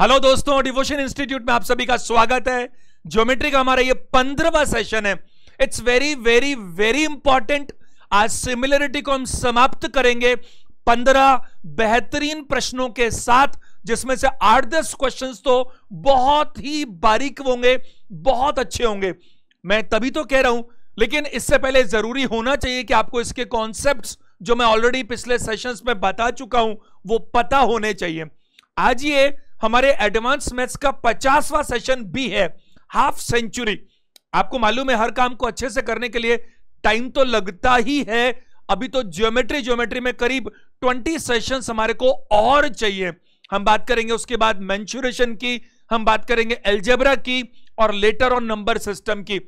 Hello दोस्तों, devotion institute में आप सभी का स्वागत है। ज्योमेट्री का हमारा ये 15वां सेशन है। It's very very very important. आज सिमिलरिटी को हम समाप्त करेंगे 15 बेहतरीन प्रश्नों के साथ, जिसमें से 8-10 क्वेश्चंस तो बहुत ही बारीक होंगे, बहुत अच्छे होंगे, मैं तभी तो कह रहा हूं। लेकिन इससे पहले जरूरी होना चाहिए कि आपको इसके कॉन्सेप्ट जो मैं ऑलरेडी पिछले सेशन में बता चुका हूं वो पता होने चाहिए। आज ये हमारे एडवांस मैथ्स का 50वां सेशन भी है। हाफ सेंचुरी, आपको मालूम है हर काम को अच्छे से करने के लिए टाइम तो लगता ही है। अभी तो ज्योमेट्री में करीब 20 सेशंस हमारे को और चाहिए। हम बात करेंगे उसके बाद मेंशुरेशन की, हम बात करेंगे एल्जेब्रा की और लेटर ऑन नंबर सिस्टम की।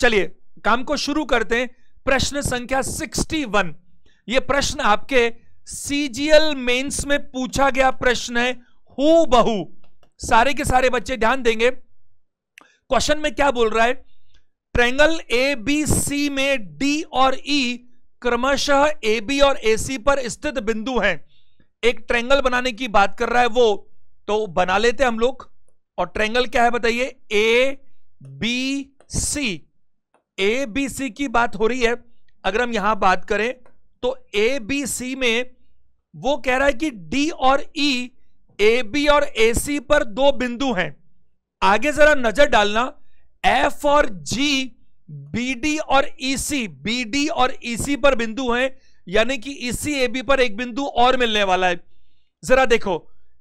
चलिए काम को शुरू करते हैं। प्रश्न संख्या 61, यह प्रश्न आपके सीजीएल मेंस में पूछा गया प्रश्न है हूबहू। सारे के सारे बच्चे ध्यान देंगे। क्वेश्चन में क्या बोल रहा है, ट्रायंगल ए बी सी में डी और ई क्रमशः ए बी और ए सी पर स्थित बिंदु हैं। एक ट्रायंगल बनाने की बात कर रहा है, वो तो बना लेते हैं हम लोग। और ट्रायंगल क्या है बताइए, ए बी सी। ए बी सी की बात हो रही है। अगर हम यहां बात करें तो ए बी सी में वो कह रहा है कि डी और ई ए बी और ए सी पर दो बिंदु हैं। आगे जरा नजर डालना, एफ और जी बी डी और ई सी, बी डी और ई सी पर बिंदु हैं, यानी कि ई सी ए बी पर एक बिंदु और मिलने वाला है। जरा देखो,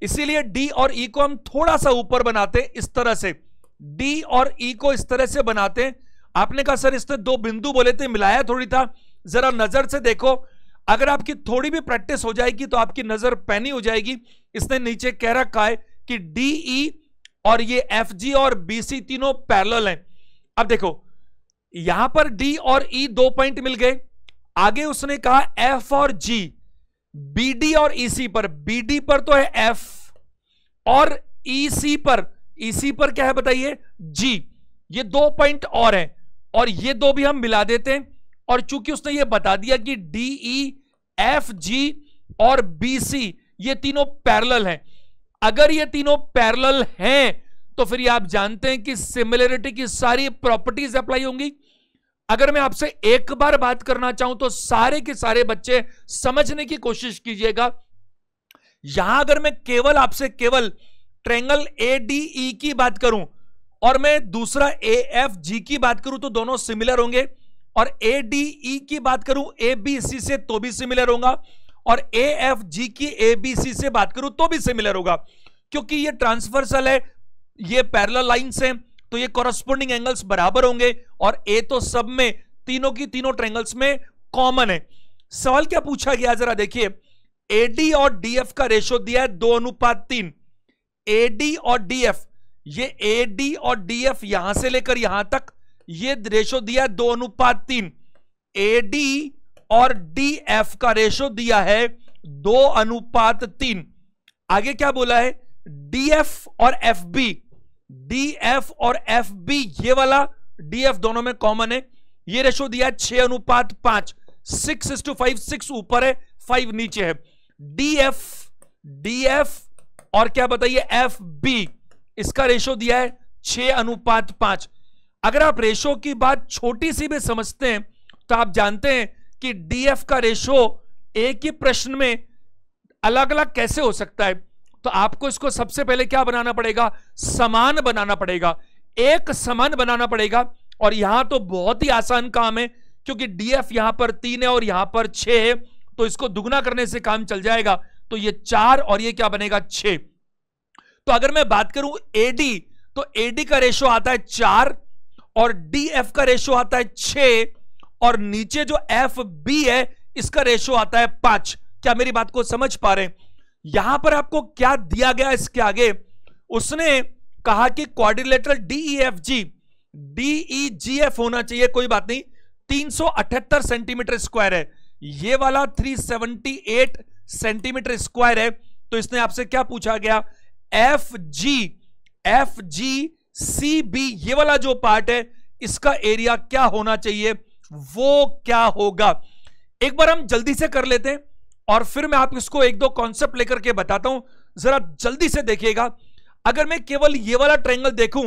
इसीलिए डी और ई को हम थोड़ा सा ऊपर बनाते हैं, इस तरह से डी और ई को इस तरह से बनाते हैं। आपने कहा सर इसने दो बिंदु बोले थे, मिलाया थोड़ी था। जरा नजर से देखो, अगर आपकी थोड़ी भी प्रैक्टिस हो जाएगी तो आपकी नजर पैनी हो जाएगी। इसने नीचे कह रखा है कि डी ई और ये एफ जी और बी सी तीनों पैरेलल हैं। अब देखो यहां पर डी और ई दो पॉइंट मिल गए। आगे उसने कहा एफ और जी, बी डी और ई सी पर, बी डी पर तो है एफ और ई सी पर, ई सी पर क्या है बताइए जी। ये दो पॉइंट और हैं और ये दो भी हम मिला देते हैं। और चूंकि उसने ये बता दिया कि डी ई एफ जी और बी सी ये तीनों पैरेलल हैं। अगर ये तीनों पैरेलल हैं तो फिर ये आप जानते हैं कि सिमिलरिटी की सारी प्रॉपर्टीज अप्लाई होंगी। अगर मैं आपसे एक बार बात करना चाहूं तो सारे के सारे बच्चे समझने की कोशिश कीजिएगा। यहां अगर मैं केवल आपसे केवल ट्रायंगल ए डी ई की बात करूं और मैं दूसरा ए एफ जी की बात करूं तो दोनों सिमिलर होंगे, और ए डी ई की बात करूं ए बी सी से तो भी सिमिलर होगा, और ए एफ जी की ए बी सी से बात करूं तो भी सिमिलर होगा। क्योंकि ये ट्रांसवर्सल है, ये पैरेलल लाइंस हैं, तो ये कॉरस्पॉन्डिंग एंगल्स बराबर होंगे, और ए तो सब में तीनों की तीनों ट्रायंगल्स में कॉमन है। सवाल क्या पूछा गया जरा देखिए, ए डी और डी एफ का रेशो दिया है 2:3। ए डी और डी एफ, ये ए डी और डी एफ यहां से लेकर यहां तक ये रेशो दिया 2:3। ए डी और डी एफ का रेशो दिया है 2:3। आगे क्या बोला है, डी एफ और एफ बी, डी एफ और एफ बी, ये वाला डी एफ दोनों में कॉमन है। ये रेशो दिया 6:5, 6:5, 6 ऊपर है 5 नीचे है। डी एफ और क्या बताइए एफ बी, इसका रेशो दिया है 6:5। अगर आप रेशो की बात छोटी सी भी समझते हैं तो आप जानते हैं कि डीएफ का रेशो एक ही प्रश्न में अलग अलग कैसे हो सकता है। तो आपको इसको सबसे पहले क्या बनाना पड़ेगा, समान बनाना पड़ेगा, एक समान बनाना पड़ेगा। और यहां तो बहुत ही आसान काम है, क्योंकि डीएफ यहां पर 3 है और यहां पर 6 है, तो इसको दुगना करने से काम चल जाएगा। तो ये 4 और ये क्या बनेगा 6। तो अगर मैं बात करूं एडी, तो एडी का रेशो आता है 4 और डीएफ का रेशो आता है 6, और नीचे जो एफ बी है इसका रेशो आता है 5। क्या मेरी बात को समझ पा रहे हैं? यहां पर आपको क्या दिया गया, इसके आगे उसने कहा कि क्वाड्रिलेटरल डीईजीएफ होना चाहिए, कोई बात नहीं, 378 सेंटीमीटर स्क्वायर है, ये वाला 378 सेंटीमीटर स्क्वायर है। तो इसने आपसे क्या पूछा गया, एफ जी सी बी ये वाला जो पार्ट है इसका एरिया क्या होना चाहिए, वो क्या होगा। एक बार हम जल्दी से कर लेते हैं और फिर मैं आप इसको 1-2 कॉन्सेप्ट लेकर के बताता हूं। जरा जल्दी से देखिएगा। अगर मैं केवल ये वाला ट्रायंगल देखूं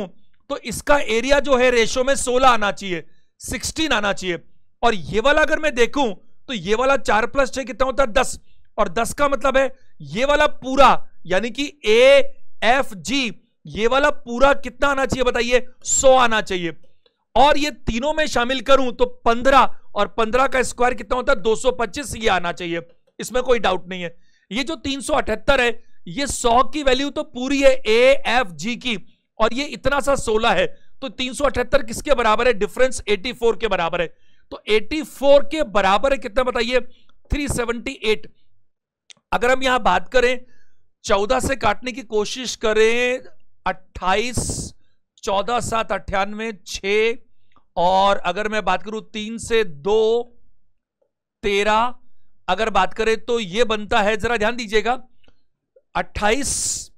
तो इसका एरिया जो है रेशो में 16 आना चाहिए, 16 आना चाहिए। और ये वाला अगर मैं देखूं तो ये वाला 4 + 6 कितना होता है 10, और 10 का मतलब है ये वाला पूरा, यानी कि AFG ये वाला पूरा कितना आना चाहिए बताइए 100 आना चाहिए। और ये तीनों में शामिल करूं तो 15 और 15 का स्क्वायर कितना होता है 225, ये आना चाहिए, इसमें कोई डाउट नहीं है। ये जो 378 है ये 100 की वैल्यू तो पूरी है AFG की, और ये इतना सा 16 है, तो 378 किसके बराबर है डिफरेंस 84 के बराबर है। तो 84 के बराबर है कितना बताइए 378। अगर हम यहां बात करें 14 से काटने की कोशिश करें 28, 14 × 7 = 98, 6, और अगर मैं बात करूं 3 से 2 = 13, अगर बात करें तो ये बनता है, जरा ध्यान दीजिएगा, 28 ×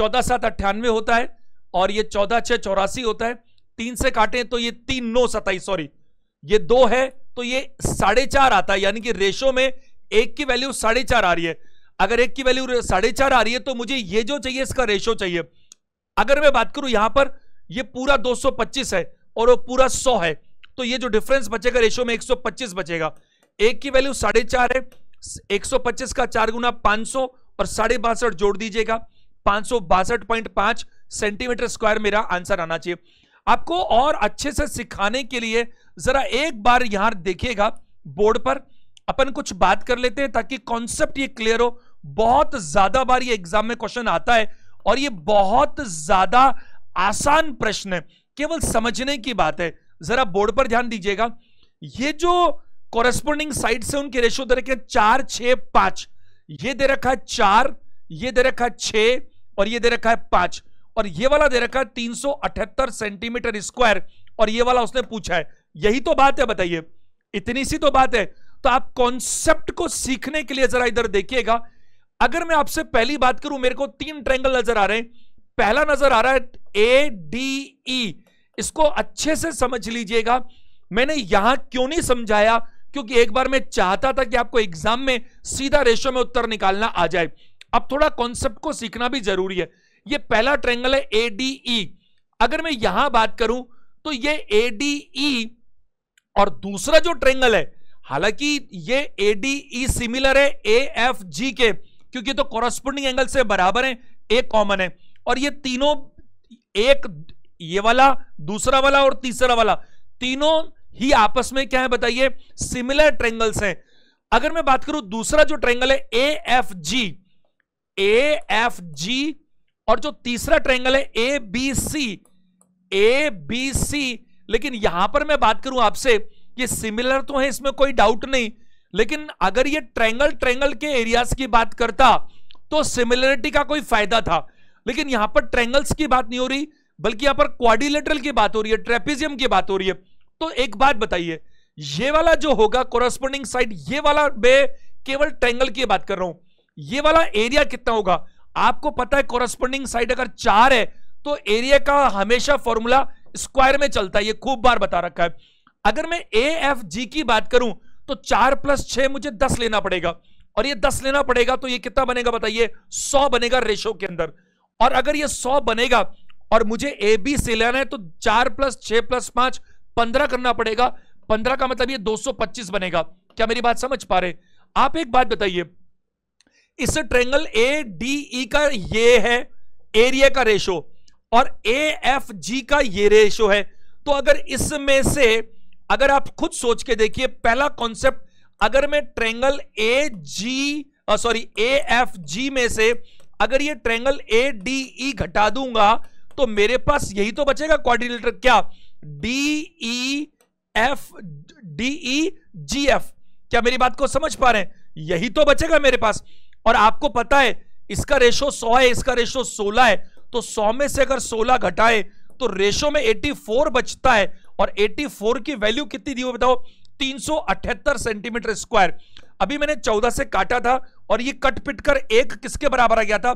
14 = 98 होता है, और ये 14 × 6 = 84 होता है। 3 से काटें तो ये 3 × 9 = 27, सॉरी ये 2 है तो ये 4.5 आता है, यानी कि रेशो में 1 की वैल्यू 4.5 आ रही है। अगर 1 की वैल्यू 4.5 आ रही है तो मुझे ये जो चाहिए इसका रेशो चाहिए। अगर मैं बात करूं यहां पर ये पूरा 225 है और वो पूरा 100 है, तो ये जो डिफरेंस बचेगा रेशो में 125 बचेगा। 1 की वैल्यू 4.5 है, 125 का 4 × 500 और 562 जोड़ दीजिएगा, 562.5 सेंटीमीटर स्क्वायर मेरा आंसर आना चाहिए। आपको और अच्छे से सिखाने के लिए जरा एक बार यहां देखिएगा बोर्ड पर, अपन कुछ बात कर लेते हैं ताकि कॉन्सेप्ट ये क्लियर हो। बहुत ज्यादा बार ये एग्जाम में क्वेश्चन आता है और ये बहुत ज्यादा आसान प्रश्न है, केवल समझने की बात है। जरा बोर्ड पर ध्यान दीजिएगा, ये जो कॉरेस्पॉन्डिंग साइड से उनके रेशो दे रखे 4, 6, 5, ये दे रखा है 4, ये दे रखा है 6 और ये दे रखा है 5, और ये वाला दे रखा है 378 सेंटीमीटर स्क्वायर, और ये वाला उसने पूछा है। यही तो बात है, बताइए, इतनी सी तो बात है। तो आप कॉन्सेप्ट को सीखने के लिए जरा इधर देखिएगा। अगर मैं आपसे पहली बात करूं, मेरे को 3 ट्रायंगल नजर आ रहे हैं। पहला नजर आ रहा है ADE, इसको अच्छे से समझ लीजिएगा। मैंने यहां क्यों नहीं समझाया, क्योंकि एक बार मैं चाहता था कि आपको एग्जाम में सीधा रेशो में उत्तर निकालना आ जाए। अब थोड़ा कॉन्सेप्ट को सीखना भी जरूरी है। ये पहला ट्रायंगल है ADE। अगर मैं यहां बात करूं तो ये ADE और दूसरा जो ट्रायंगल है, हालांकि ये ADE सिमिलर है AFG के, क्योंकि तो कॉरस्पॉन्डिंग एंगल से बराबर है, एक कॉमन है, और ये तीनों, एक ये वाला, दूसरा वाला और तीसरा वाला, तीनों ही आपस में क्या है बताइए सिमिलर ट्रायंगल्स हैं। अगर मैं बात करूं दूसरा जो ट्रायंगल है AFG, और जो तीसरा ट्रायंगल है ABC। लेकिन यहां पर मैं बात करूं आपसे, ये सिमिलर तो है, इसमें कोई डाउट नहीं, लेकिन अगर ये ट्रायंगल के एरियाज की बात करता तो सिमिलरिटी का कोई फायदा था। लेकिन यहां पर ट्रायंगल्स की बात नहीं हो रही, बल्कि यहां पर क्वाड्रिलेटरल की बात हो रही है, ट्रेपेजियम की बात हो रही है। तो एक बात बताइए, ये वाला जो होगा कॉरस्पॉन्डिंग साइड, ये वाला, मैं केवल ट्रायंगल की बात कर रहा हूं, ये वाला एरिया कितना होगा? आपको पता है कॉरस्पॉन्डिंग साइड अगर 4 है तो एरिया का हमेशा फॉर्मूला स्क्वायर में चलता है, ये खूब बार बता रखा है। अगर मैं AFG की बात करूं तो 4 + 6 मुझे 10 लेना पड़ेगा, और ये 10 लेना पड़ेगा तो ये कितना बनेगा बताइए 100 बनेगा रेशो के अंदर। और अगर ये 100 बनेगा और मुझे ABC लेना है तो 4 + 6 + 5 15 करना पड़ेगा, 15 का मतलब ये 225 बनेगा। क्या मेरी बात समझ पा रहे? आप एक बात बताइए, इस ट्रायंगल ADE का ये है एरिया का रेशो और AFG का ये रेशो है। तो अगर इसमें से अगर आप खुद सोच के देखिए, पहला कॉन्सेप्ट, अगर मैं ट्रायंगल AFG में से अगर ये ट्रायंगल ADE घटा दूंगा तो मेरे पास यही तो बचेगा क्वाड्रिलेटर, क्या DEGF। क्या मेरी बात को समझ पा रहे हैं? यही तो बचेगा मेरे पास। और आपको पता है इसका रेशो 100 है, इसका रेशो 16 है, तो 100 में से अगर 16 घटाए तो रेशो में 84 बचता है, और 84 की वैल्यू कितनी दी हुई बताओ 378 सेंटीमीटर स्क्वायर। अभी मैंने 14 से काटा था और ये कट पिट कर 1 किसके बराबर आ गया था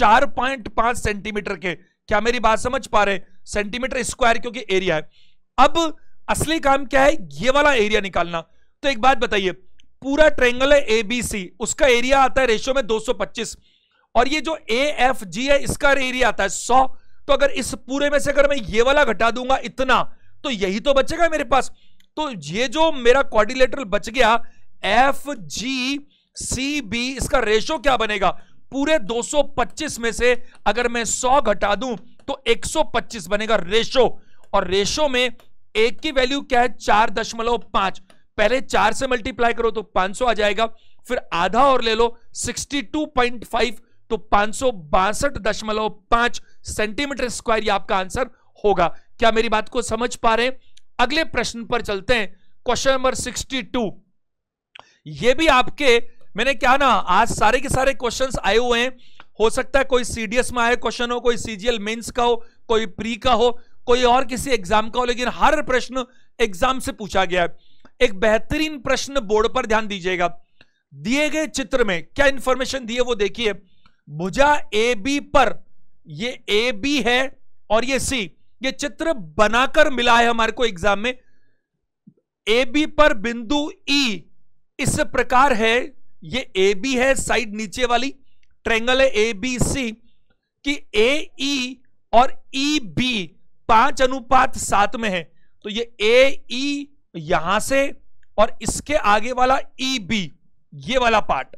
4.5 सेंटीमीटर के। क्या मेरी बात समझ पा रहे? सेंटीमीटर स्क्वायर क्योंकि एरिया है। अब असली काम क्या है, ये वाला एरिया निकालना। तो एक बात बताइए, पूरा ट्रायंगल है ABC, उसका एरिया आता है रेशो में 225, और ये जो ए एफ जी है इसका एरिया आता है 100। तो अगर इस पूरे में से अगर मैं ये वाला घटा दूंगा इतना, तो यही तो बचेगा मेरे पास। तो ये जो मेरा क्वाड्रिलेटरल बच गया एफ जी सी बी, इसका रेशो क्या बनेगा? पूरे 225 में से अगर मैं 100 घटा दूं तो 125 बनेगा रेशो। और रेशो में एक की वैल्यू क्या है? 4.5। पहले 4 से मल्टीप्लाई करो तो 500 आ जाएगा, फिर आधा और ले लो 62.5, तो 562.5 सेंटीमीटर स्क्वायर ये आपका आंसर होगा। क्या मेरी बात को समझ पा रहे हैं? अगले प्रश्न पर चलते हैं, क्वेश्चन नंबर 62। ये भी आपके, मैंने क्या ना आज सारे के सारे क्वेश्चंस आए हुए हैं, हो सकता है कोई सीडीएस में आए क्वेश्चन हो, कोई सीजीएल मेंस का हो, कोई प्री का हो, कोई और किसी एग्जाम का हो, लेकिन हर प्रश्न एग्जाम से पूछा गया है। एक बेहतरीन प्रश्न, बोर्ड पर ध्यान दीजिएगा। दिए गए चित्र में क्या इंफॉर्मेशन दी है वो देखिए। भुजा ए बी पर, ये ए बी है और ये सी, ये चित्र बनाकर मिला है हमारे को एग्जाम में। ए बी पर बिंदु ई इस प्रकार है, ये ए बी है साइड नीचे वाली, ट्रायंगल है ए बी सी, कि ए ई और ई बी 5:7 में है। तो ये ए ई यहां से और इसके आगे वाला ई बी, ये वाला पार्ट,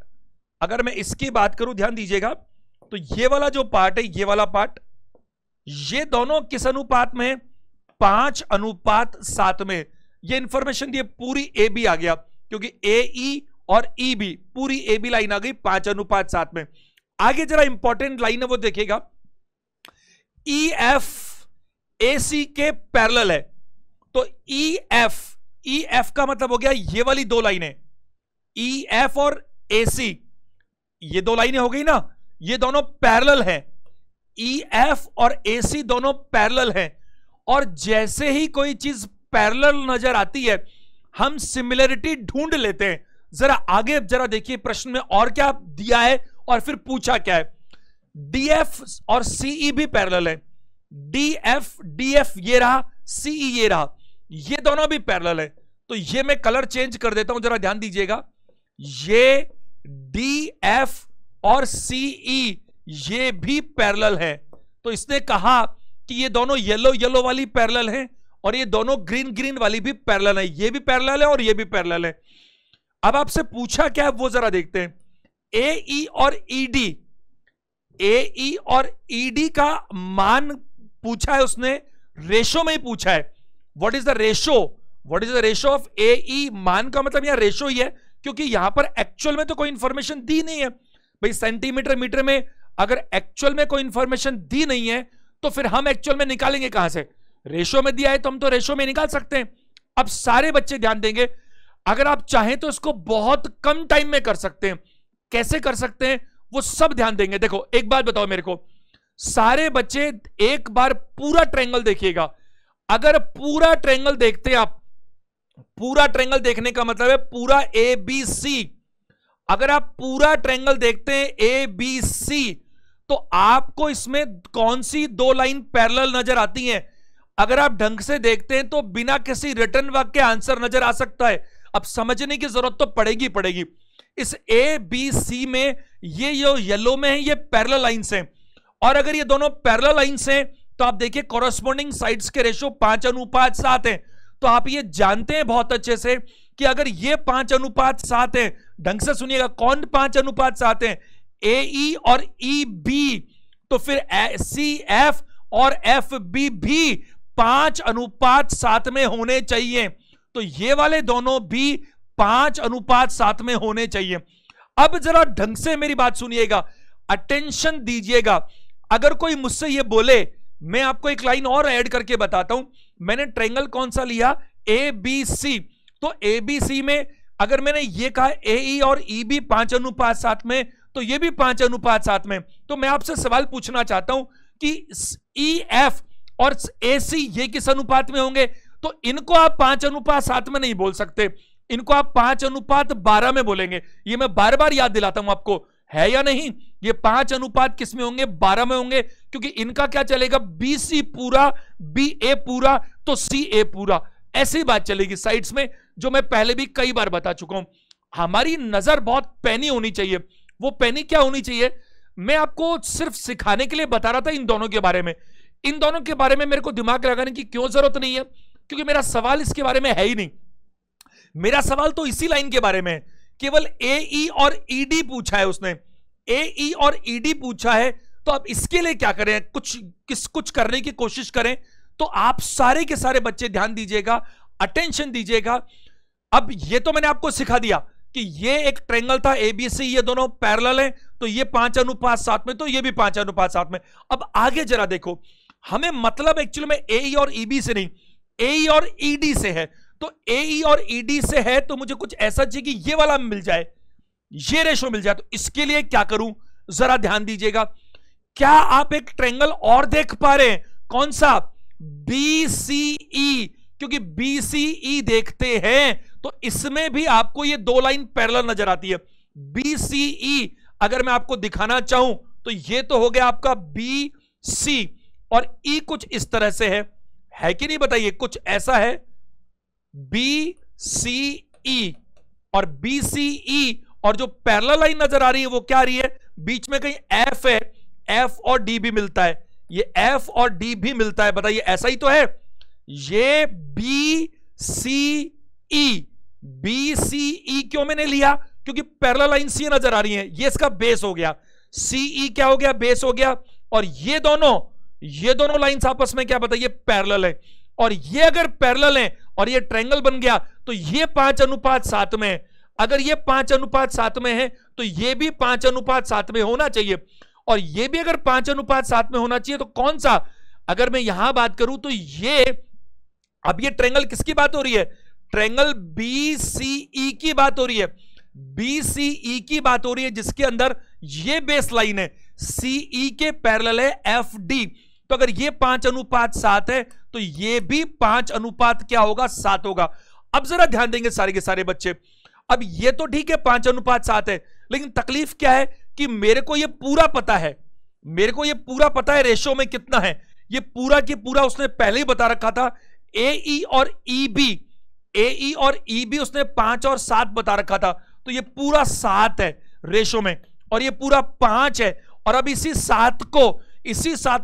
अगर मैं इसकी बात करूं ध्यान दीजिएगा, तो ये वाला जो पार्ट है, ये वाला पार्ट, ये दोनों किस अनुपात में? 5:7 में। ये इंफॉर्मेशन दिए, पूरी ए बी आ गया क्योंकि ए ई और ई बी, पूरी ए बी लाइन आ गई 5:7 में। आगे जरा इंपॉर्टेंट लाइन है वो देखिएगा, ई एफ ए सी के पैरेलल है। तो ई एफ का मतलब हो गया ये वाली दो लाइनें, ई एफ और ए सी, ये दो लाइनें हो गई ना, ये दोनों पैरेलल हैं। ई एफ और ए सी दोनों पैरेलल हैं, और जैसे ही कोई चीज पैरेलल नजर आती है हम सिमिलरिटी ढूंढ लेते हैं। जरा आगे जरा देखिए प्रश्न में और क्या दिया है और फिर पूछा क्या है। डीएफ और सीई भी पैरेलल है, डीएफ ये रहा, सीई ये रहा, ये दोनों भी पैरेलल है। तो ये मैं कलर चेंज कर देता हूं, जरा ध्यान दीजिएगा, ये डीएफ और सीई ये भी पैरेलल है। तो इसने कहा कि ये दोनों येलो येलो वाली पैरेलल है और ये दोनों ग्रीन ग्रीन वाली भी पैरेलल है, ये भी पैरेलल है और ये भी पैरेलल है। अब आपसे पूछा क्या है वो जरा देखते हैं। AE और ED, AE और ED का मान पूछा है उसने, रेशो में ही पूछा है। What is the ratio, what is the ratio of AE, मान का मतलब यहां रेशो ही है, क्योंकि यहां पर एक्चुअल में तो कोई इंफॉर्मेशन दी नहीं है भाई। सेंटीमीटर मीटर में अगर एक्चुअल में कोई इंफॉर्मेशन दी नहीं है तो फिर हम एक्चुअल में निकालेंगे कहां से? रेशो में दिया है तो हम तो रेशो में निकाल सकते हैं। अब सारे बच्चे ध्यान देंगे, अगर आप चाहें तो इसको बहुत कम टाइम में कर सकते हैं, कैसे कर सकते हैं वो सब ध्यान देंगे। देखो एक बात बताओ मेरे को, सारे बच्चे एक बार पूरा ट्रायंगल देखिएगा। अगर पूरा ट्रायंगल देखते हैं आप, पूरा ट्रायंगल देखने का मतलब है पूरा ए बी सी। अगर आप पूरा ट्रायंगल देखते हैं ए बी सी, तो आपको इसमें कौन सी दो लाइन पैरेलल नजर आती हैं? अगर आप ढंग से देखते हैं तो बिना किसी रिटर्न वाक्य आंसर नजर आ सकता है। अब समझने की जरूरत तो पड़ेगी। इस ए बी सी में ये जो येलो में है ये पैरेलल लाइंस हैं, और अगर ये दोनों पैरेलल लाइंस हैं तो आप देखिए कॉरस्पॉन्डिंग साइड्स के रेशो 5:7 है। तो आप ये जानते हैं बहुत अच्छे से कि अगर ये 5:7 है, ढंग से सुनिएगा, कौन 5:7 है? ए ई और ई बी, तो फिर सी एफ और एफ बी भी 5:7 में होने चाहिए। तो ये वाले दोनों भी 5:7 में होने चाहिए। अब जरा ढंग से मेरी बात सुनिएगा, अटेंशन दीजिएगा। अगर कोई मुझसे ये बोले, मैं आपको एक लाइन और ऐड करके बताता हूं, मैंने ट्रायंगल कौन सा लिया? A B C. तो ए बी सी में अगर मैंने ये कहा ए ई और ई बी 5:7 में, तो ये भी 5:7 में। तो मैं आपसे सवाल पूछना चाहता हूं कि ई एफ और ए सी ये किस अनुपात में होंगे? तो इनको आप 5:7 में नहीं बोल सकते, इनको आप 5:12 में बोलेंगे। ये मैं बार बार याद दिलाता हूं आपको, है या नहीं? ये 5:12 किस में होंगे? 12 में होंगे, क्योंकि इनका क्या चलेगा? बी सी पूरा, बी ए पूरा, तो सी ए पूरा, ऐसी बात चलेगी साइड्स में, जो मैं पहले भी कई बार बता चुका हूं। हमारी नजर बहुत पैनी होनी चाहिए। वो पैनी क्या होनी चाहिए? मैं आपको सिर्फ सिखाने के लिए बता रहा था इन दोनों के बारे में। इन दोनों के बारे में मेरे को दिमाग लगाने की क्यों जरूरत नहीं है, क्योंकि मेरा सवाल इसके बारे में है ही नहीं। मेरा सवाल तो इसी लाइन के बारे में है, केवल AE और ED पूछा है उसने, AE और ED पूछा है, तो आप इसके लिए क्या करें, कुछ करने की कोशिश करें। तो आप सारे के सारे बच्चे ध्यान दीजिएगा, अटेंशन दीजिएगा। अब ये तो मैंने आपको सिखा दिया कि ये एक ट्रायंगल था ABC, ये दोनों पैरेलल हैं, तो ये 5:7 में, तो ये भी 5:7 में। अब आगे जरा देखो, हमें मतलब एक्चुअली में AE और EB से नहीं, AE और ED से है। तो AE और ED से है तो मुझे कुछ ऐसा चाहिए कि ये वाला मिल जाए, ये रेशो मिल जाए। तो इसके लिए क्या करूं, जरा ध्यान दीजिएगा। क्या आप एक ट्रायंगल और देख पा रहे हैं, कौन सा, BCE, क्योंकि BCE देखते हैं तो इसमें भी आपको ये दो लाइन पैरेलल नजर आती है। BCE अगर मैं आपको दिखाना चाहूं तो ये तो हो गया आपका BC और E कुछ इस तरह से है कि नहीं बताइए, कुछ ऐसा है BCE, और BCE और जो पैरेलल लाइन नजर आ रही है वो क्या आ रही है, बीच में कहीं F है, F और D भी मिलता है, ये F और D भी मिलता है, बताइए ऐसा ही तो है। ये BCE क्यों मैंने लिया, क्योंकि पैरेलल लाइंस ये नजर आ रही हैं, ये इसका बेस हो गया, CE क्या हो गया, बेस हो गया, और ये दोनों लाइंस आपस में क्या बताइए, पैरेलल है। और ये अगर पैरेलल है और ये ट्रायंगल बन गया तो ये 5:7 में है, अगर ये 5:7 में है तो ये भी 5:7 में होना चाहिए, और ये भी अगर 5:7 में होना चाहिए तो कौन सा, अगर मैं यहां बात करूं तो ये, अब ये ट्रायंगल किसकी बात हो रही है, ट्रायंगल BCE की बात हो रही है, BCE की बात हो रही है, जिसके अंदर ये बेस लाइन है, CE के पैरेलल है FD। तो अगर ये 5:7 है तो ये भी 5:7 होगा। अब जरा ध्यान देंगे सारे के सारे बच्चे। अब ये तो ठीक है 5:7 है, लेकिन तकलीफ क्या है कि मेरे को ये पूरा पता है, मेरे को ये पूरा पता है रेशो में कितना है, ये पूरा की पूरा उसने पहले ही बता रखा था। AE और EB उसने 5 और 7 बता रखा था, तो ये पूरा 7 है रेशो में और ये पूरा 5 है। और अब इसी सात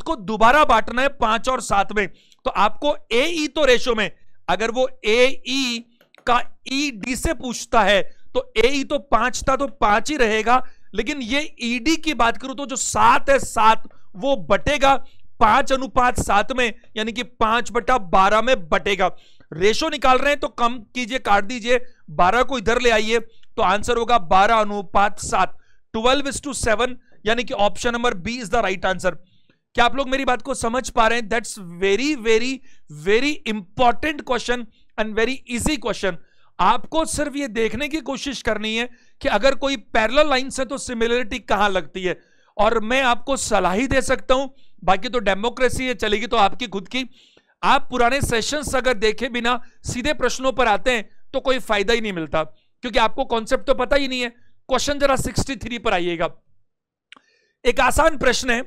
को दोबारा बांटना है 5 और 7 में। तो आपको AE तो रेशो में, अगर वो AE का ED से पूछता है तो AE तो 5 था तो 5 ही रहेगा, लेकिन ये ED की बात करूं तो जो 7 है 7 वो बटेगा 5:7 में, यानी कि 5/12 में बटेगा। रेशो निकाल रहे हैं तो कम कीजिए, काट दीजिए, 12 को इधर ले आइए तो आंसर होगा 12:7, 12:7, यानी कि option number B is the right answer. क्या आप लोग मेरी बात को समझ पा रहे हैं? That's very very very important question and very easy question. आपको सिर्फ ये देखने की कोशिश करनी है कि अगर कोई पैरेलल लाइंस है तो सिमिलरिटी कहां लगती है। और मैं आपको सलाह ही दे सकता हूं, बाकी तो डेमोक्रेसी है, चलेगी तो आपकी खुद की। आप पुराने सेशंस अगर देखे बिना सीधे प्रश्नों पर आते हैं तो कोई फायदा ही नहीं मिलता, क्योंकि आपको कॉन्सेप्ट तो पता ही नहीं है। क्वेश्चन जरा 63 पर आइएगा, एक आसान प्रश्न है।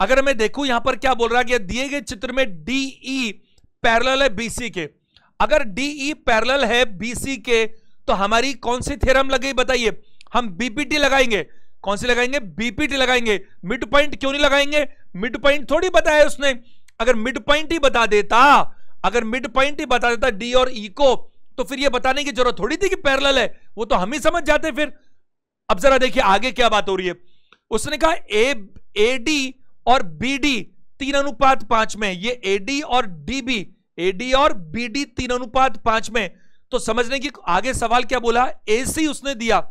अगर मैं देखूं यहां पर क्या बोल रहा है, दिए गए चित्र में DE पैरेलल है BC के, अगर DE पैरेलल है BC के तो हमारी कौन सी थ्योरम लगी बताइए, हम BPT लगाएंगे। कौन सी लगाएंगे? BPT लगाएंगे। मिड पॉइंट क्यों नहीं लगाएंगे? मिड पॉइंट थोड़ी बताया उसने, अगर मिड पॉइंट ही बता देता, D और E को, तो फिर ये बताने की जरूरत थोड़ी थी कि पैरेलल है, वो तो हम ही समझ जाते फिर। अब जरा देखिए आगे क्या बात हो रही है। उसने कहा AD और BD 3:5 में, ये AD और BD 3:5 में। तो समझने की आगे सवाल क्या बोला, AC उसने दिया,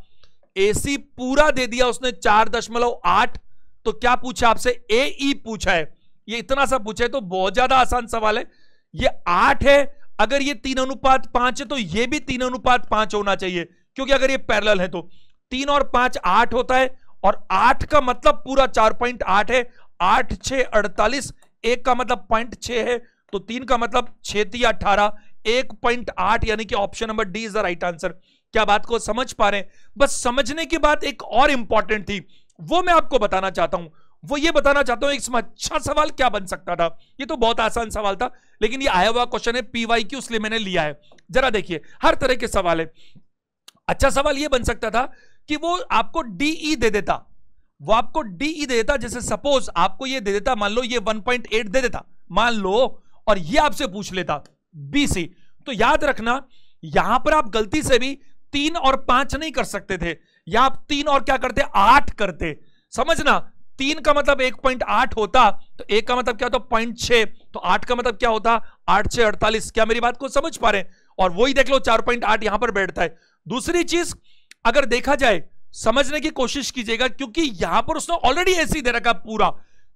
AC पूरा दे दिया उसने 4.8, तो क्या पूछा आपसे, AE पूछा है। ये इतना सा पूछा है तो बहुत ज्यादा आसान सवाल है। ये 8 है, अगर ये 3:5 है तो ये भी 3:5 होना चाहिए, क्योंकि अगर ये पैरेलल है तो 3 और 5 8 होता है, और 8 का मतलब पूरा 4.8 है, 8 6 48, 1 का मतलब 0.6 है, तो 3 का मतलब 6 3 18, 1.8, यानी कि option number D is the right answer. क्या बात को समझ पा रहे हैं? बस समझने की बात एक और इंपॉर्टेंट थी, वो मैं आपको बताना चाहता हूं, वो ये बताना चाहता हूं इसमें अच्छा सवाल क्या बन सकता था। ये तो बहुत आसान सवाल था, लेकिन ये आया हुआ क्वेश्चन है PYQ, इसलिए मैंने लिया है। जरा देखिए हर तरह के सवाल है। अच्छा सवाल ये बन सकता था कि वो आपको DE दे देता, वो आपको डी ई दे देता, जैसे सपोज आपको ये दे देता, मान लो ये 1.8 दे देता मान लो, और ये आपसे पूछ लेता बीसी। तो याद रखना यहां पर आप गलती से भी 3 और 5 नहीं कर सकते थे, या आप 3 और 8 करते। समझना 3 का मतलब 1.8 होता तो 1 का मतलब क्या होता 0.6, तो 8 का मतलब क्या होता 8 से 48। क्या मेरी बात को समझ पा रहे हैं? और वही देख लो 4.8 यहां पर बैठता है। दूसरी चीज अगर देखा जाए समझने की कोशिश कीजिएगा, क्योंकि यहां पर उसने ऑलरेडी ऐसी दे रखा पूरा,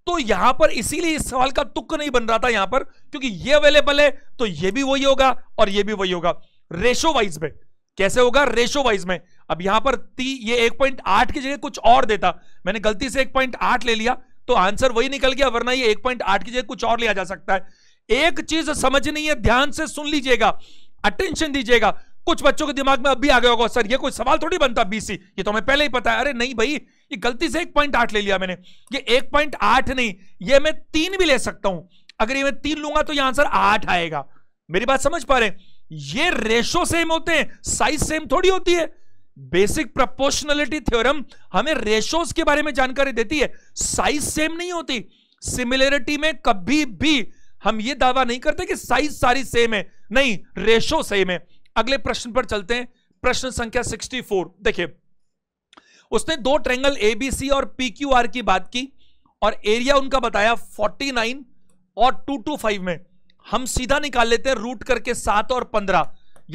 तो यहां पर इसीलिए इस सवाल का तुक्का नहीं बन रहा था यहां पर, क्योंकि ये अवेलेबल है तो ये भी वही होगा और ये भी वही होगा। रेशो वाइज में कैसे होगा? रेशो वाइज में अब यहां पर ये 1.8 की जगह कुछ और देता, मैंने गलती से 1.8 ले लिया तो आंसर वही निकल गया, वरना ये 1.8 की जगह कुछ और लिया जा सकता है। एक चीज समझनी है, ध्यान से सुन लीजिएगा, अटेंशन दीजिएगा। कुछ बच्चों के दिमाग में अब भी आ गया होगा सर ये कोई सवाल थोड़ी बनता बीसी, ये तो हमें पहले ही पता है। अरे नहीं भाई, ये गलती से 1.8 ले लिया मैंने, ये 1.8 नहीं, ये मैं 3 भी ले सकता हूं। अगर ये मैं 3 लूंगा तो ये आंसर 8 आएगा। मेरी बात समझ पा रहे हैं? ये रेशो सेम होते हैं, साइज सेम थोड़ी होती है। बेसिक प्रोपोर्शनलिटी थ्योरम हमें रेशोज के बारे में जानकारी देती है, साइज सेम नहीं होती। सिमिलरिटी में कभी भी हम ये दावा नहीं करते कि साइज सारी सेम है, नहीं, रेशो सेम है। अगले प्रश्न पर चलते हैं, प्रश्न संख्या 64। देखिए उसने 2 ट्रायंगल एबीसी और पीक्यूआर की बात की और एरिया उनका बताया 49 और 225 में। हम सीधा निकाल लेते हैं रूट करके 7 और 15,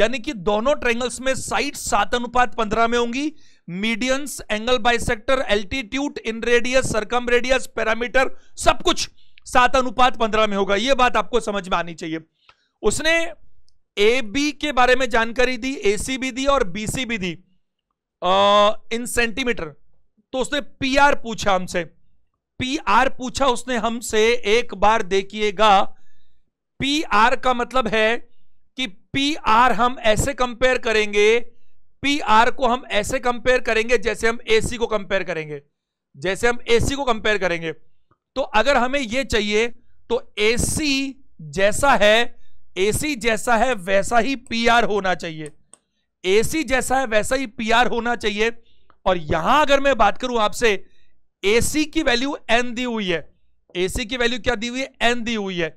यानी कि दोनों ट्रायंगल्स में साइड 7:15 में होंगी। Medians, angle bisector, altitude, inradius, circumradius, parameter, सब कुछ 7:15 में होगा। यह बात आपको समझ में आनी चाहिए। उसने AB के बारे में जानकारी दी, AC भी दी और BC भी दी इन सेंटीमीटर। तो उसने PR पूछा हमसे, PR पूछा उसने हमसे। एक बार देखिएगा, PR का मतलब है कि PR हम ऐसे कंपेयर करेंगे, PR को हम ऐसे कंपेयर करेंगे जैसे हम AC को कंपेयर करेंगे, जैसे हम AC को कंपेयर करेंगे। तो अगर हमें यह चाहिए तो AC जैसा है, AC जैसा है वैसा ही PR होना चाहिए, AC जैसा है वैसा ही PR होना चाहिए। और यहां अगर मैं बात करूं आपसे, AC की वैल्यू n दी हुई है, AC की वैल्यू क्या दी हुई है? n दी हुई है।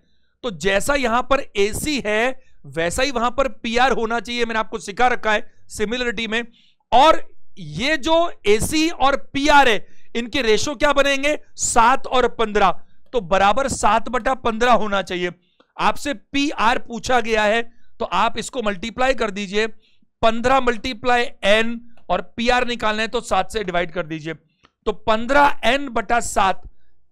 तो जैसा यहां पर AC है वैसा ही वहां पर PR होना चाहिए, मैंने आपको सिखा रखा है सिमिलरिटी में। और ये जो AC और PR है इनके रेशो क्या बनेंगे? 7 और 15, तो बराबर 7/15 होना चाहिए। आपसे PR पूछा गया है तो आप इसको मल्टीप्लाई कर दीजिए, 15 × n, और PR निकालना है तो 7 से डिवाइड कर दीजिए। तो 15n/7,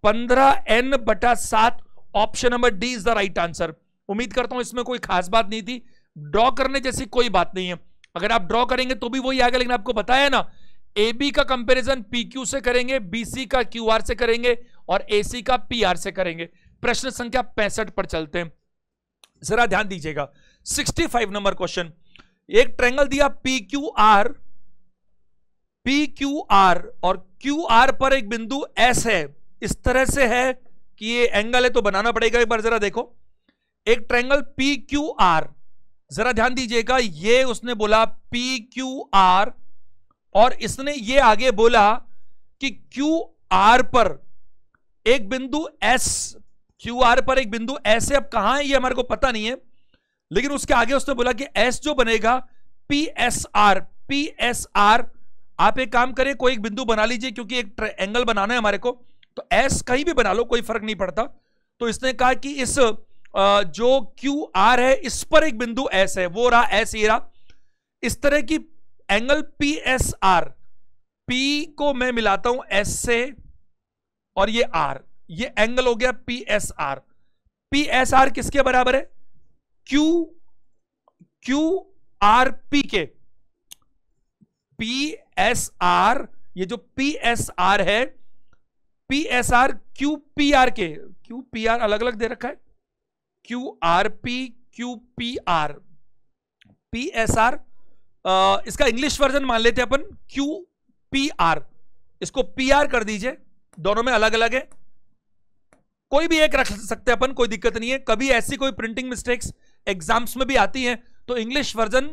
15n/7, option number D is the right answer. उम्मीद करता हूं इसमें कोई खास बात नहीं थी, ड्रॉ करने जैसी कोई बात नहीं है। अगर आप ड्रॉ करेंगे तो भी वही आएगा, लेकिन आपको बताया ना AB का कंपेरिजन PQ से करेंगे, BC का QR से करेंगे और AC का PR से करेंगे। प्रश्न संख्या 65 पर चलते हैं, जरा ध्यान दीजिएगा। 65 नंबर क्वेश्चन, एक ट्रायंगल दिया PQR, PQR और QR पर एक बिंदु S है। इस तरह से है कि ये एंगल है तो बनाना पड़ेगा। एक बार जरा देखो, एक ट्रायंगल PQR, जरा ध्यान दीजिएगा, ये उसने बोला PQR और इसने ये आगे बोला कि QR पर एक बिंदु S, QR पर एक बिंदु S है। अब कहां है ये हमारे को पता नहीं है, लेकिन उसके आगे उसने बोला कि S जो बनेगा PSR, PSR आप एक काम करें कोई एक बिंदु बना लीजिए, क्योंकि एक एंगल बनाना है हमारे को, तो S कहीं भी बना लो कोई फर्क नहीं पड़ता। तो इसने कहा कि इस जो QR है इस पर एक बिंदु S है, वो रहा S, ये रहा। इस तरह की एंगल PSR, P को मैं मिलाता हूं S से और ये R, ये एंगल हो गया PSR। PSR किसके बराबर है? QRP के। PSR, ये जो PSR है, PSR QPR के, QPR अलग अलग दे रखा है, QRP QPR, PSR इसका इंग्लिश वर्जन मान लेते हैं अपन QPR, इसको PR कर दीजिए, दोनों में अलग अलग है, कोई भी एक रख सकते हैं अपन, कोई दिक्कत नहीं है। कभी ऐसी कोई प्रिंटिंग मिस्टेक्स एग्जाम्स में भी आती हैं तो इंग्लिश वर्जन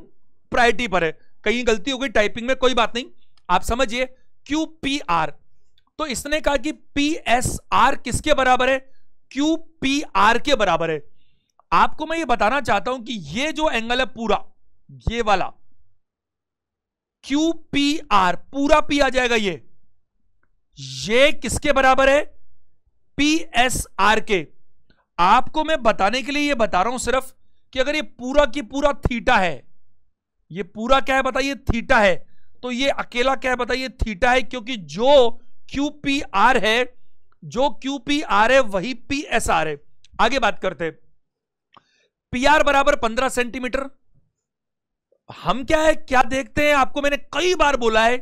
प्रायोरिटी पर है, कहीं गलती हो गई टाइपिंग में कोई बात नहीं, आप समझिए। QPR तो इसने कहा कि PSR किसके बराबर है, QPR के बराबर है। आपको मैं ये बताना चाहता हूं कि ये जो एंगल है पूरा, ये वाला QPR पूरा P आ जाएगा, ये किसके बराबर है, PSR के। आपको मैं बताने के लिए ये बता रहा हूं सिर्फ कि अगर ये पूरा की पूरा थीटा है, ये पूरा क्या है बताइए, थीटा है, तो ये अकेला क्या है बताइए, थीटा है, क्योंकि जो QPR है, जो QPR है वही PSR है। आगे बात करते हैं, PR बराबर 15 सेंटीमीटर। हम क्या है क्या देखते हैं, आपको मैंने कई बार बोला है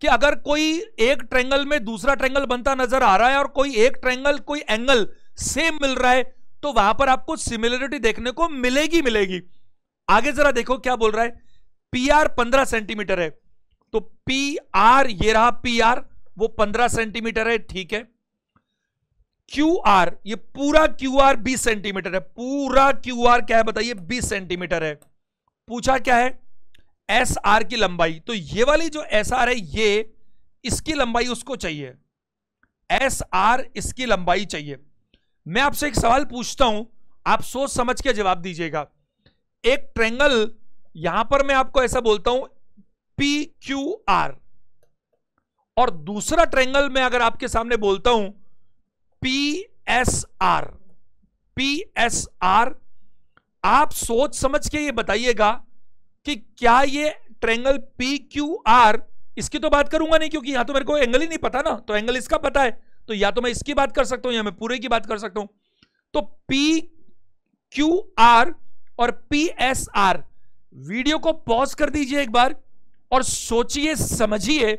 कि अगर कोई एक ट्रायंगल में दूसरा ट्रायंगल बनता नजर आ रहा है और कोई एक ट्रायंगल, कोई एंगल सेम मिल रहा है, तो वहां पर आपको सिमिलरिटी देखने को मिलेगी। आगे जरा देखो क्या बोल रहा है, PR 15 सेंटीमीटर है, तो PR ये रहा PR, वो 15 सेंटीमीटर है, ठीक है। QR ये पूरा QR 20 सेंटीमीटर है, पूरा QR क्या है बताइए 20 सेंटीमीटर है। पूछा क्या है, SR की लंबाई, तो ये वाली जो SR है ये, इसकी लंबाई उसको चाहिए, SR इसकी लंबाई चाहिए। मैं आपसे एक सवाल पूछता हूं, आप सोच समझ के जवाब दीजिएगा। एक ट्रायंगल यहां पर मैं आपको ऐसा बोलता हूं PQR, और दूसरा ट्रायंगल में अगर आपके सामने बोलता हूं PSR, PSR, आप सोच समझ के ये बताइएगा कि क्या ये ट्रायंगल PQR, इसकी तो बात करूंगा नहीं क्योंकि यहां तो मेरे को एंगल ही नहीं पता ना, तो एंगल इसका पता है, तो या तो मैं इसकी बात कर सकता हूं या मैं पूरे की बात कर सकता हूं। तो PQR और PSR, वीडियो को पॉज कर दीजिए एक बार और सोचिए समझिए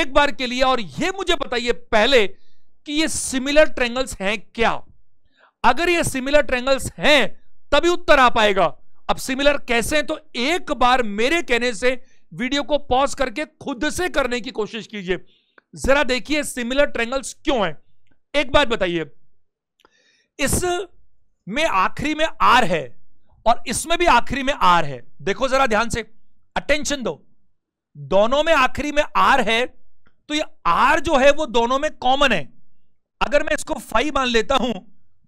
एक बार के लिए, और यह मुझे बताइए पहले कि ये सिमिलर ट्रायंगल्स हैं क्या। अगर ये सिमिलर ट्रायंगल्स हैं तभी उत्तर आ पाएगा। अब सिमिलर कैसे हैं, तो एक बार मेरे कहने से वीडियो को पॉज करके खुद से करने की कोशिश कीजिए, जरा देखिए सिमिलर ट्रायंगल्स क्यों हैं। एक बात बताइए, इस में आखिरी में R है और इसमें भी आखिरी में R है, देखो जरा ध्यान से, अटेंशन दो, दोनों में आखिरी में R है, तो ये R जो है वो दोनों में कॉमन है। अगर मैं इसको फाई मान लेता हूं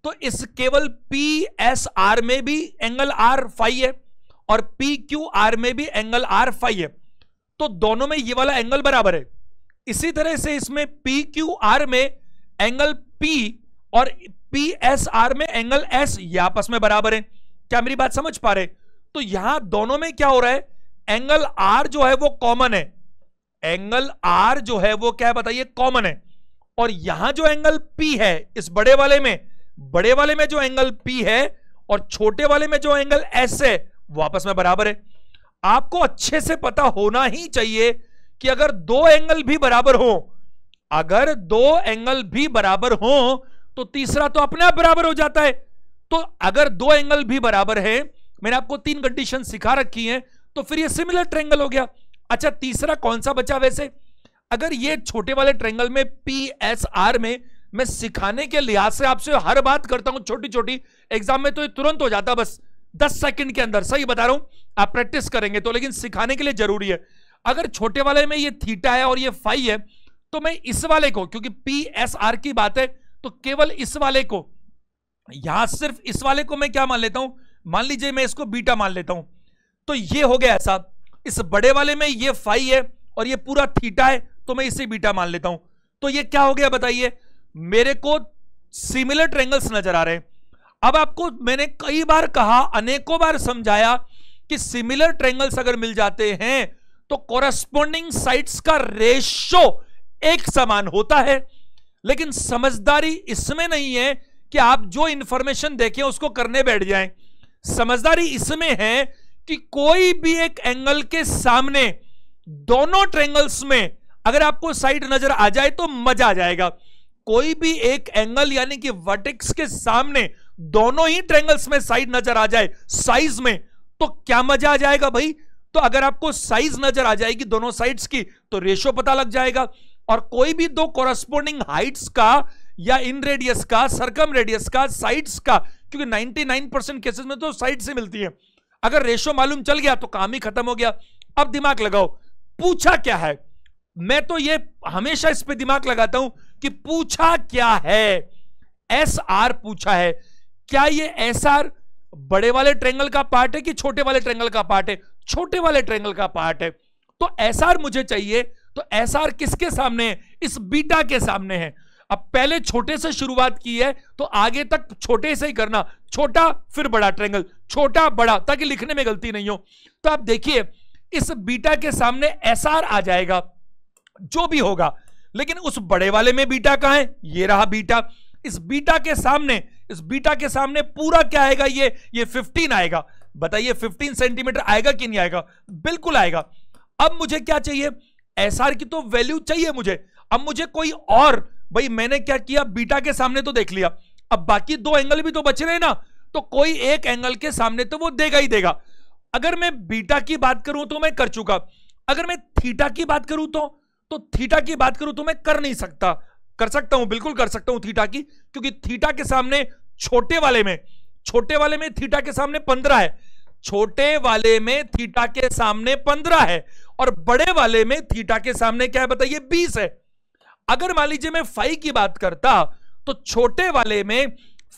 तो इस केवल PSR में भी एंगल R फाई है और PQR में भी एंगल R फाई है, तो दोनों में ये वाला एंगल बराबर है। इसी तरह से इसमें PQR में एंगल P और PSR में एंगल S, ये आपस में बराबर है। क्या मेरी बात समझ पा रहे, तो यहां दोनों में क्या हो रहा है, एंगल R जो है वो कॉमन है, एंगल R जो है वो क्या बताइए कॉमन है, और यहां जो एंगल P है इस बड़े वाले में जो एंगल P है और छोटे वाले में जो एंगल S है वो आपस में बराबर है। आपको अच्छे से पता होना ही चाहिए कि अगर दो एंगल भी बराबर हो, तो तीसरा तो अपने आप बराबर हो जाता है। तो अगर दो एंगल भी बराबर है, मैंने आपको तीन कंडीशन सिखा रखी हैं, तो फिर ये सिमिलर ट्रायंगल हो गया। अच्छा, तीसरा कौन सा बचा वैसे, अगर ये छोटे वाले ट्रायंगल में PSR में, मैं सिखाने के लिहाज से आपसे हर बात करता हूं छोटी छोटी, एग्जाम में तो ये तुरंत हो जाता, बस 10 सेकंड के अंदर, सही बता रहा हूं, आप प्रैक्टिस करेंगे तो, लेकिन सिखाने के लिए जरूरी है। अगर छोटे वाले में ये थीटा है और ये फाई है, तो मैं इस वाले को, क्योंकि PSR की बात है, तो केवल इस वाले को, यहां सिर्फ इस वाले को मैं क्या मान लेता हूं, मान लीजिए मैं इसको बीटा मान लेता हूं, तो ये हो गया ऐसा, इस बड़े वाले में ये फाई है और ये पूरा थीटा है, तो मैं इसे बीटा मान लेता हूं, तो ये क्या हो गया बताइए, मेरे को सिमिलर ट्रायंगल्स नजर आ रहे हैं। अब आपको मैंने कई बार कहा, अनेकों बार समझाया कि सिमिलर ट्रायंगल्स अगर मिल जाते हैं तो कॉरस्पॉन्डिंग साइड्स का रेशो एक समान होता है, लेकिन समझदारी इसमें नहीं है कि आप जो इंफॉर्मेशन देखें उसको करने बैठ जाएं। समझदारी इसमें है कि कोई भी एक एंगल के सामने दोनों ट्रायंगल्स में अगर आपको साइड नजर आ जाए तो मजा आ जाएगा। कोई भी एक एंगल यानी कि वर्टेक्स के सामने दोनों ही ट्रायंगल्स में साइड नजर आ जाए साइज में, तो क्या मजा आ जाएगा भाई। तो अगर आपको साइज नजर आ जाएगी दोनों साइड्स की तो रेशो पता लग जाएगा, और कोई भी दो कॉरस्पॉन्डिंग हाइट्स का या इन रेडियस का, सरकम रेडियस का, साइड्स का, क्योंकि 99% केसेस में तो साइड से मिलती है, अगर रेशो मालूम चल गया तो काम ही खत्म हो गया। अब दिमाग लगाओ पूछा क्या है, मैं तो ये हमेशा इस पे दिमाग लगाता हूं कि पूछा क्या है, एसआर पूछा है, क्या ये एसआर बड़े वाले ट्रायंगल का पार्ट है कि छोटे वाले ट्रायंगल का पार्ट है? छोटे वाले ट्रायंगल का पार्ट है, तो एसआर मुझे चाहिए। तो एसआर किसके सामने है? इस बीटा के सामने है। अब पहले छोटे से शुरुआत की है तो आगे तक छोटे से ही करना, छोटा फिर बड़ा ट्रायंगल, छोटा बड़ा, ताकि लिखने में गलती नहीं हो। तो आप देखिए इस बीटा के सामने एसआर आ जाएगा जो भी होगा, लेकिन उस बड़े वाले में बीटा कहां है? ये रहा बीटा। इस बीटा के सामने, इस बीटा के सामने पूरा क्या आएगा? ये 15 आएगा। बताइए 15 सेंटीमीटर आएगा कि नहीं आएगा? बिल्कुल आएगा। अब मुझे क्या चाहिए? एसआर की तो वैल्यू चाहिए मुझे। अब मुझे कोई और, भाई मैंने क्या किया, बीटा के सामने तो देख लिया, अब बाकी दो एंगल भी तो बच रहे हैं ना, तो कोई एक एंगल के सामने तो वो देगा ही देगा। अगर मैं बीटा की बात करूं तो मैं कर चुका, अगर मैं थीटा की बात करूं तो थीटा की बात करूं तो मैं कर नहीं सकता। कर सकता हूं, बिल्कुल कर सकता हूं थीटा की, क्योंकि थीटा के सामने छोटे वाले में थीटा के सामने 15 है, छोटे वाले में थीटा के सामने 15 है, और बड़े वाले में थीटा के सामने क्या है बताइए? 20 है। अगर मान लीजिए मैं फाई की बात करता तो छोटे वाले में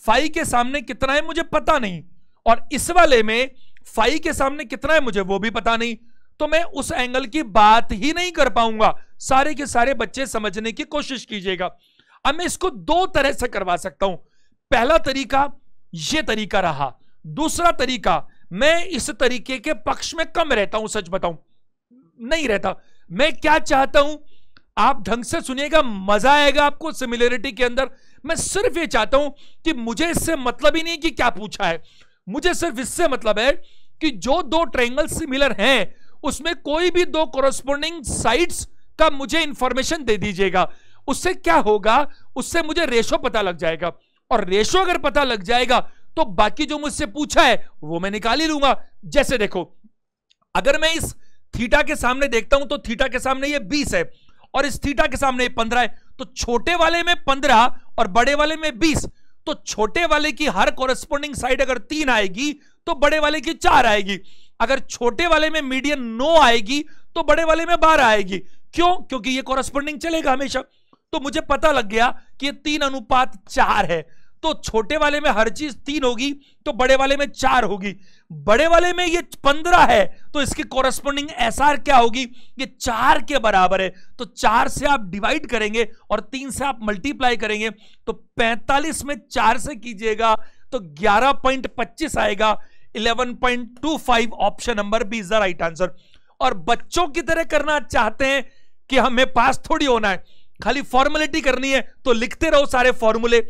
फाई के सामने कितना है मुझे पता नहीं, और इस वाले में फाई के सामने कितना है मुझे वो भी पता नहीं, तो मैं उस एंगल की बात ही नहीं कर पाऊंगा। सारे के सारे बच्चे समझने की कोशिश कीजिएगा। अब मैं इसको दो तरह से करवा सकता हूं। पहला तरीका ये तरीका रहा, दूसरा तरीका, मैं इस तरीके के पक्ष में कम रहता हूं, सच बताऊं नहीं रहता। मैं क्या चाहता हूं, आप ढंग से सुनिएगा, मजा आएगा आपको सिमिलरिटी के अंदर। मैं सिर्फ ये चाहता हूं कि मुझे इससे मतलब ही नहीं कि क्या पूछा है, मुझे सिर्फ इससे मतलब है कि जो दो ट्रायंगल सिमिलर हैं उसमें कोई भी दो कॉरस्पॉन्डिंग साइड्स का मुझे इंफॉर्मेशन दे दीजिएगा। उससे क्या होगा, उससे मुझे रेशो पता लग जाएगा, और रेशो अगर पता लग जाएगा तो बाकी जो मुझसे पूछा है वो मैं निकाल ही लूंगा। जैसे देखो, अगर मैं इस थीटा के सामने देखता हूं तो थीटा के सामने ये 20 है और इस थीटा के सामने 15 है, तो छोटे वाले में 15 और बड़े वाले में 20, तो छोटे वाले की हर कॉरस्पॉन्डिंग साइड अगर 3 आएगी तो बड़े वाले की 4 आएगी। अगर छोटे वाले में मीडियन 9 आएगी तो बड़े वाले में 12 आएगी। क्यों? क्योंकि ये कॉरस्पॉन्डिंग चलेगा हमेशा। तो मुझे पता लग गया कि ये 3:4 है, तो छोटे वाले में हर चीज 3 होगी तो बड़े वाले में 4 होगी। बड़े वाले में ये 15 है तो इसकी कॉरस्पॉन्डिंग एसआर क्या होगी? ये 4 के बराबर है, तो 4 से आप डिवाइड करेंगे और 3 से आप मल्टीप्लाई करेंगे, तो 45 में 4 से कीजिएगा तो 11.25 आएगा, 11.25। Option number B is the right answer. और बच्चों की तरह करना चाहते हैं कि हमें पास थोड़ी होना है, खाली फॉर्मेलिटी करनी है, तो लिखते रहो सारे फॉर्मूले।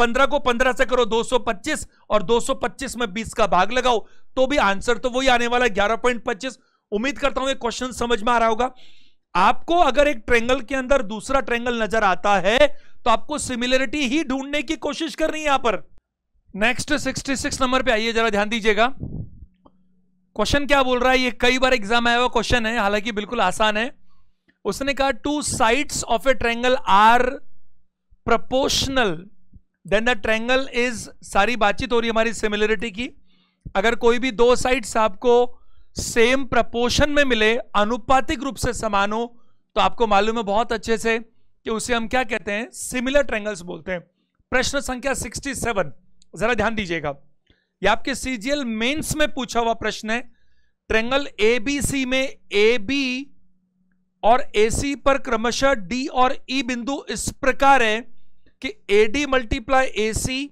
15 को 15 से करो 225, और 225 में 20 का भाग लगाओ, तो भी आंसर तो वही आने वाला है 11.25। उम्मीद करता हूं ये क्वेश्चन समझ में आ रहा होगा आपको। अगर एक ट्रायंगल के अंदर दूसरा ट्रायंगल नजर आता है तो आपको सिमिलरिटी ही ढूंढने की कोशिश करनी है यहां पर। नेक्स्ट 66 नंबर पे आइए, जरा ध्यान दीजिएगा क्वेश्चन क्या बोल रहा है। ये कई बार एग्जाम आया हुआ क्वेश्चन है, हालांकि बिल्कुल आसान है। उसने कहा two sides of a triangle are proportional then the triangle is, सारी बातचीत हो रही हमारी सिमिलरिटी की। अगर कोई भी दो साइड्स आपको सेम प्रपोर्शन में मिले, अनुपातिक रूप से समान हो, तो आपको मालूम है बहुत अच्छे से कि उसे हम क्या कहते हैं, सिमिलर ट्रायंगल्स बोलते हैं। प्रश्न संख्या 67, जरा ध्यान दीजिएगा, ये आपके सीजीएल मेंस में पूछा हुआ प्रश्न है। ट्रायंगल एबीसी में एबी और एसी पर क्रमशः डी और ई बिंदु इस प्रकार है कि एडी मल्टीप्लाई एसी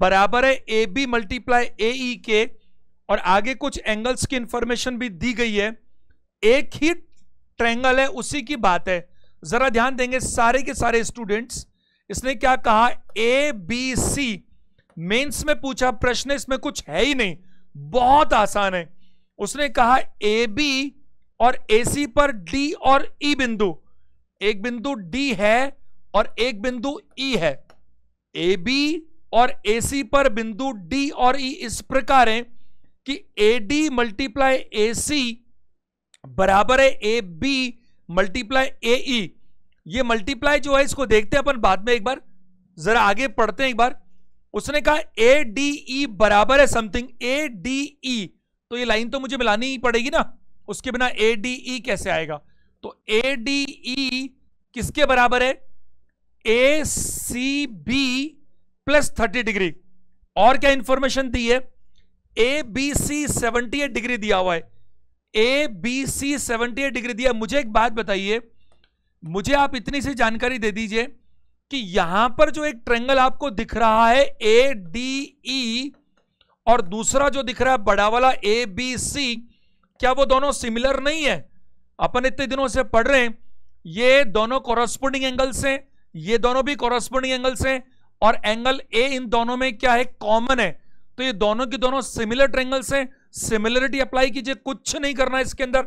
बराबर है एबी मल्टीप्लाई एई के, और आगे कुछ एंगल्स की इंफॉर्मेशन भी दी गई है। एक ही ट्रायंगल है, उसी की बात है, जरा ध्यान देंगे सारे के सारे स्टूडेंट्स। इसने क्या कहा, ए बी सी मेंस में पूछा प्रश्न, इसमें कुछ है ही नहीं, बहुत आसान है। उसने कहा ए बी और ए सी पर डी और ई बिंदु, एक बिंदु डी है और एक बिंदु ई है। ए बी और ए सी पर बिंदु डी और ई इस प्रकार है कि ए डी मल्टीप्लाई ए सी बराबर है ए बी मल्टीप्लाई ए ई। ये मल्टीप्लाई जो है इसको देखते हैं अपन बाद में, एक बार जरा आगे पढ़ते हैं एक बार। उसने कहा ए डी ई बराबर है समथिंग, ए डी ई, तो ये लाइन तो मुझे मिलानी ही पड़ेगी ना, उसके बिना ए डी ई कैसे आएगा। तो ADE किसके बराबर है? ACB plus 30 degree. और क्या इंफॉर्मेशन दी है? ABC 78 डिग्री दिया हुआ है, ABC 78 डिग्री दिया। मुझे एक बात बताइए, मुझे आप इतनी सी जानकारी दे दीजिए कि यहां पर जो एक ट्रेंगल आपको दिख रहा है ADE और दूसरा जो दिख रहा है बड़ा वाला ABC, क्या वो दोनों सिमिलर नहीं है? अपन इतने दिनों से पढ़ रहे हैं, ये दोनों कॉरस्पॉन्डिंग एंगल्स हैं, ये दोनों भी कॉरस्पॉन्डिंग एंगल्स हैं और एंगल A इन दोनों में क्या है? कॉमन है। तो ये दोनों की दोनों सिमिलर ट्रेंगल्स हैं। सिमिलरिटी अप्लाई कीजिए, कुछ नहीं करना इसके अंदर।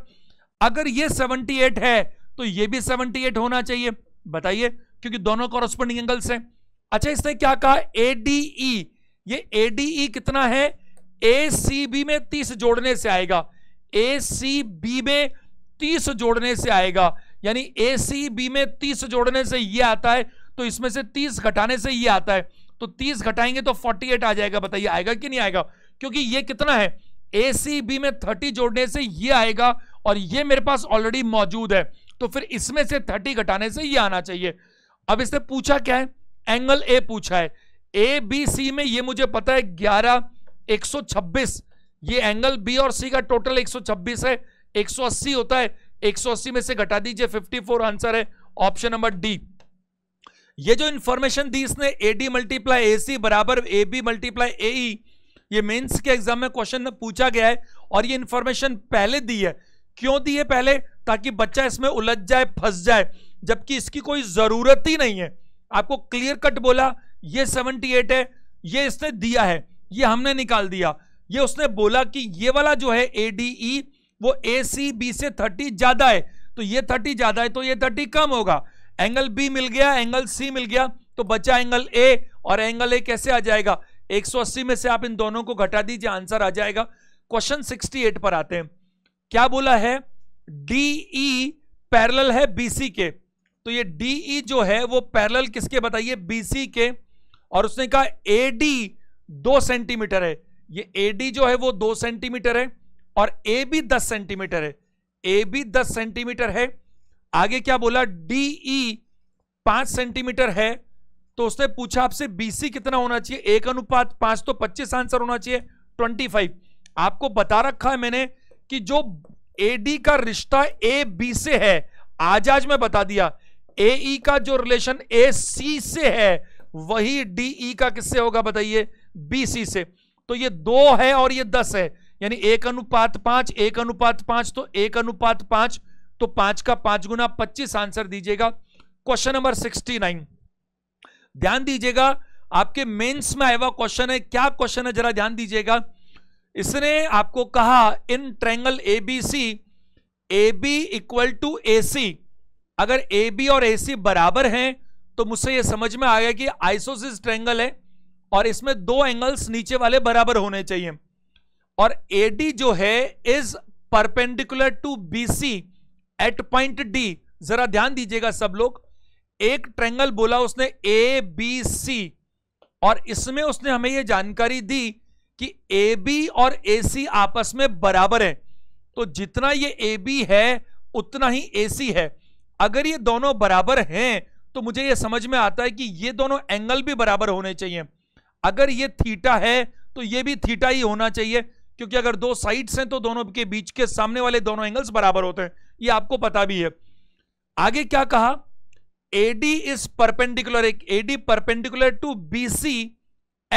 अगर ये 78 है तो ये भी 78 होना चाहिए, बताइए, क्योंकि दोनों कॉरस्पॉन्डिंग एंगल्स हैं। अच्छा, इसने क्या कहा? ADE, ये ADE कितना है? ACB में 30 जोड़ने से आएगा, ACB में 30 जोड़ने से आएगा, यानी ACB में 30 जोड़ने से ये आता है, तो इसमें से 30 घटाने से ये आता है, तो 30 घटाएंगे तो 48 आ जाएगा। बताइए आएगा कि नहीं आएगा? क्योंकि ये कितना है? ACB में 30 जोड़ने से ये आएगा और ये मेरे पास ऑलरेडी मौजूद है, तो फिर इसमें से 30 घटाने से ये आना चाहिए। अब इसने पूछा क्या है? एंगल A पूछा है। ABC में ये मुझे पता है 11, 126, ये एंगल B और C का टोटल 126 है, 180 होता है, 180 में से घटा दीजिए, 54 आंसर है, ऑप्शन नंबर डी। ये जो इंफॉर्मेशन दी इसने AD मल्टीप्लाई AC बराबर AB मल्टीप्लाई AE, ये मेंस के एग्जाम में क्वेश्चन में पूछा गया है और ये इंफॉर्मेशन पहले दी है। क्यों दी है पहले? ताकि बच्चा इसमें उलझ जाए, फंस जाए, जबकि इसकी कोई जरूरत ही नहीं है। आपको क्लियर कट बोला ये 78 है, ये इसने दिया है, ये हमने निकाल दिया। ये उसने बोला कि ये वाला जो है ADE वो ACB से 30 ज्यादा है, तो ये 30 ज्यादा है तो ये 30 कम होगा। एंगल B मिल गया, एंगल C मिल गया, तो बचा एंगल A, और एंगल A कैसे आ जाएगा? 180 में से आप इन दोनों को घटा दीजिए, आंसर आ जाएगा। क्वेश्चन 68 पर आते हैं। क्या बोला है? DE पैरेलल है BC के, तो ये DE जो है वो पैरेलल किसके बताइए? BC के। और उसने कहा AD 2 सेंटीमीटर है, ये AD जो है वो 2 सेंटीमीटर है और AB 10 सेंटीमीटर है, AB 10 सेंटीमीटर है। आगे क्या बोला? DE 5 सेंटीमीटर है, तो उसने पूछा आपसे BC कितना होना चाहिए? 1:5, तो 25 आंसर होना चाहिए, 25। आपको बता रखा है मैंने कि जो AD का रिश्ता AB से है, आज मैं बता दिया, AE का जो रिलेशन AC से है वही DE का किससे होगा बताइए? BC से। तो ये 2 है और ये 10 है, यानी 1:5, 1:5, तो 1:5, तो 5 का 5 गुना 25 आंसर दीजिएगा। क्वेश्चन नंबर 69 ध्यान दीजिएगा, आपके मेंस में आया हुआ क्वेश्चन है। क्या क्वेश्चन है जरा ध्यान दीजिएगा। इसने आपको कहा in triangle ABC, AB equal to AC, अगर AB और AC बराबर हैं तो मुझसे ये समझ में आ गया कि आइसोसिस ट्रायंगल है और इसमें दो एंगल्स नीचे वाले बराबर होने चाहिए, और AD जो है is perpendicular to BC at point D। जरा ध्यान दीजिएगा सब लोग, एक ट्रायंगल बोला उसने ABC और इसमें उसने हमें यह जानकारी दी कि AB और AC आपस में बराबर है, तो जितना ये AB है उतना ही AC है। अगर ये दोनों बराबर हैं तो मुझे ये समझ में आता है कि ये दोनों एंगल भी बराबर होने चाहिए। अगर ये थीटा है तो ये भी थीटा ही होना चाहिए, क्योंकि अगर दो साइड्स हैं तो दोनों के बीच के सामने वाले दोनों एंगल्स बराबर होते हैं, ये आपको पता भी है। आगे क्या कहा? AD is perpendicular, AD perpendicular to BC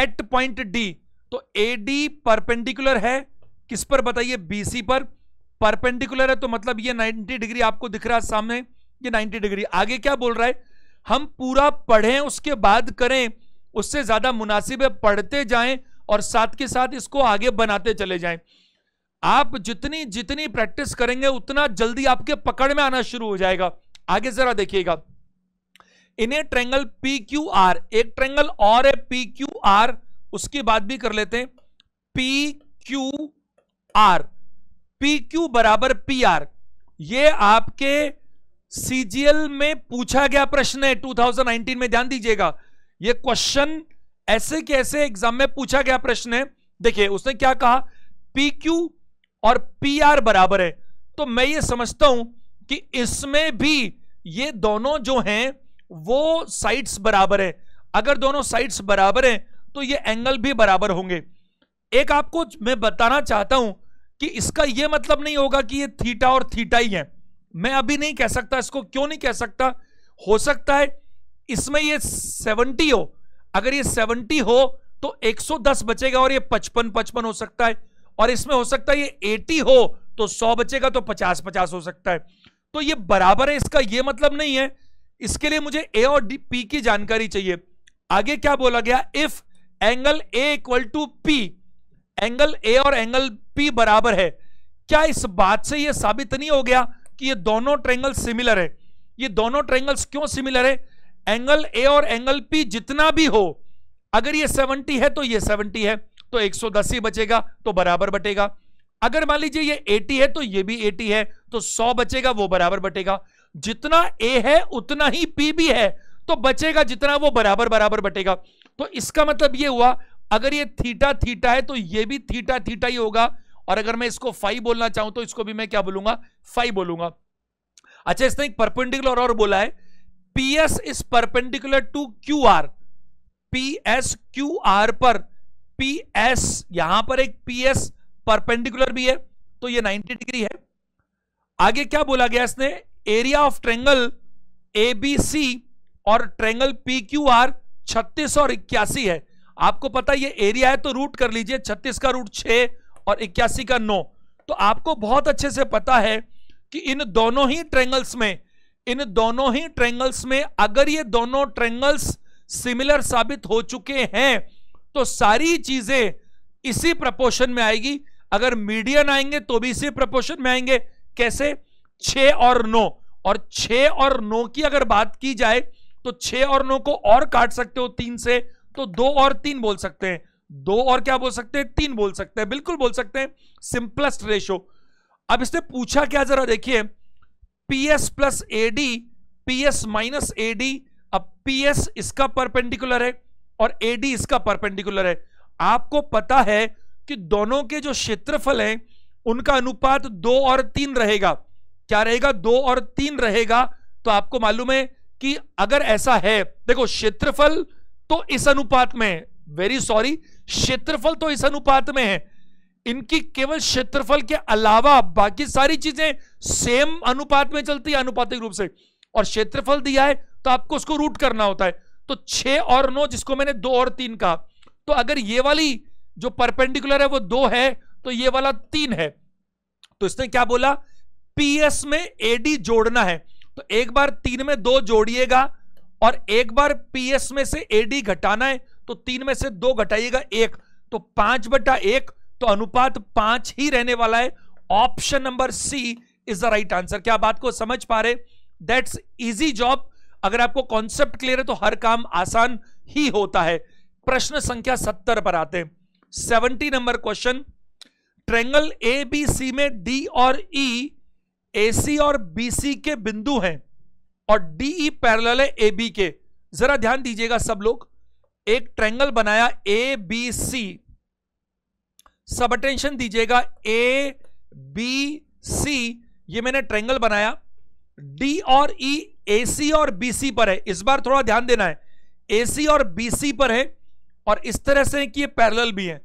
at point D, तो AD परपेंडिकुलर है किस पर बताइए? BC पर परपेंडिकुलर है, तो मतलब ये 90 डिग्री आपको दिख रहा है सामने, ये 90 डिग्री। आगे क्या बोल रहा है? हम पूरा पढ़ें उसके बाद करें, उससे ज्यादा मुनासिब है पढ़ते जाएं और साथ के साथ इसको आगे बनाते चले जाएं। आप जितनी जितनी प्रैक्टिस करेंगे उतना जल्दी आपके पकड़ में आना शुरू हो जाएगा। आगे जरा देखिएगा, इन्हें ट्रायंगल PQR, एक ट्रायंगल और है PQR, उसकी बात भी कर लेते हैं। PQR, PQ बराबर PR, ये आपके CGL में पूछा गया प्रश्न है 2019 में। ध्यान दीजिएगा, ये क्वेश्चन ऐसे कैसे एग्जाम में पूछा गया प्रश्न है। देखिए उसने क्या कहा, PQ और PR बराबर है, तो मैं ये समझता हूं कि इसमें भी ये दोनों जो हैं वो साइड्स बराबर है। अगर दोनों साइड्स बराबर हैं तो ये एंगल भी बराबर होंगे। एक आपको मैं बताना चाहता हूं कि इसका ये मतलब नहीं होगा कि ये थीटा और थीटा ही है, मैं अभी नहीं कह सकता इसको, क्यों नहीं कह सकता, हो सकता है इसमें ये 70 हो, अगर ये 70 हो तो 110 बचेगा और ये 55 हो सकता है, और इसमें हो सकता है ये 80 हो तो 100 बचेगा, तो 50 हो सकता है। तो ये बराबर है इसका ये मतलब नहीं है। इसके लिए मुझे ए और डी पी की जानकारी चाहिए। आगे क्या बोला गया, if angle A equal to P, angle A और एंगल पी बराबर है। क्या इस बात से यह साबित नहीं हो गया कि ये दोनों ट्रायंगल सिमिलर है? ये दोनों ट्रायंगल्स क्यों सिमिलर है? एंगल ए और एंगल पी जितना भी हो, अगर ये 70 है तो ये 70 है, तो 110 ही बचेगा, तो बराबर बटेगा। अगर मान लीजिए ये 80 है तो ये भी 80 है, तो 100 बचेगा, वो बराबर बटेगा। जितना ए है उतना ही पी भी है, तो बचेगा जितना, वो बराबर बटेगा। तो इसका मतलब ये हुआ, अगर ये थीटा थीटा है तो ये भी थीटा थीटा ही होगा, और अगर मैं इसको फाई बोलना चाहूं तो इसको भी मैं क्या बोलूंगा, फाई बोलूंगा। अच्छा, इसने एक परपेंडिकुलर और बोला है, PS is perpendicular to QR, PS QR पर PS, यहां पर एक PS परपेंडिकुलर भी है, तो ये 90 डिग्री है। आगे क्या बोला गया इसने, एरिया ऑफ ट्रेंगल ABC और ट्रेंगल PQR 36 और 81 है। आपको पता ये एरिया है तो रूट कर लीजिए, 36 का रूट 6 और 81 का 9। तो आपको बहुत अच्छे से पता है कि इन दोनों ही ट्रेंगल्स में अगर ये दोनों ट्रेंगल्स सिमिलर साबित हो चुके हैं तो सारी चीजें इसी प्रपोर्शन में आएगी। अगर मीडियन आएंगे तो भी इसी प्रपोर्शन में आएंगे। कैसे? 6 और 9, और 6 और 9 की अगर बात की जाए तो 6 और 9 को और काट सकते हो 3 से, तो 2 और 3 बोल सकते हैं, 2 और 3 बोल सकते हैं, बिल्कुल बोल सकते हैं, सिंपलेस्ट रेशो। अब इसने पूछा क्या, जरा देखिए, PS plus AD, PS minus AD। अब PS इसका परपेंडिकुलर है और AD इसका परपेंडिकुलर है। आपको पता है कि दोनों के जो क्षेत्रफल हैं उनका अनुपात 2 और 3 रहेगा। क्या रहेगा? 2 और 3 रहेगा। तो आपको मालूम है कि अगर ऐसा है, देखो क्षेत्रफल तो इस अनुपात में, क्षेत्रफल तो इस अनुपात में है, इनकी केवल क्षेत्रफल के अलावा बाकी सारी चीजें सेम अनुपात में चलती है अनुपातिक रूप से, और क्षेत्रफल दिया है तो आपको उसको रूट करना होता है। तो 6 और 9 जिसको मैंने 2 और 3 कहा, तो अगर ये वाली जो परपेंडिकुलर है वो 2 है तो ये वाला 3 है। तो इसने क्या बोला, PS में AD जोड़ना है, तो एक बार 3 में 2 जोड़िएगा और एक बार PS में से AD घटाना है, तो 3 में से 2 घटाइएगा 1, तो 5/1, तो अनुपात 5 ही रहने वाला है। Option number C is the right answer. क्या बात को समझ पा रहे? That's easy job. अगर आपको कॉन्सेप्ट क्लियर है तो हर काम आसान ही होता है। प्रश्न संख्या 70 पर आते हैं। 70 नंबर क्वेश्चन, ट्रेंगल ABC में D और E AC और BC के बिंदु हैं और DE पैरेलल है AB के। जरा ध्यान दीजिएगा सब लोग, एक ट्रेंगल बनाया ABC, सब अटेंशन दीजिएगा, ABC, ये मैंने ट्रेंगल बनाया, D और E AC और BC पर है। इस बार थोड़ा ध्यान देना है, AC और BC पर है और इस तरह से कि ये पैरेलल भी है।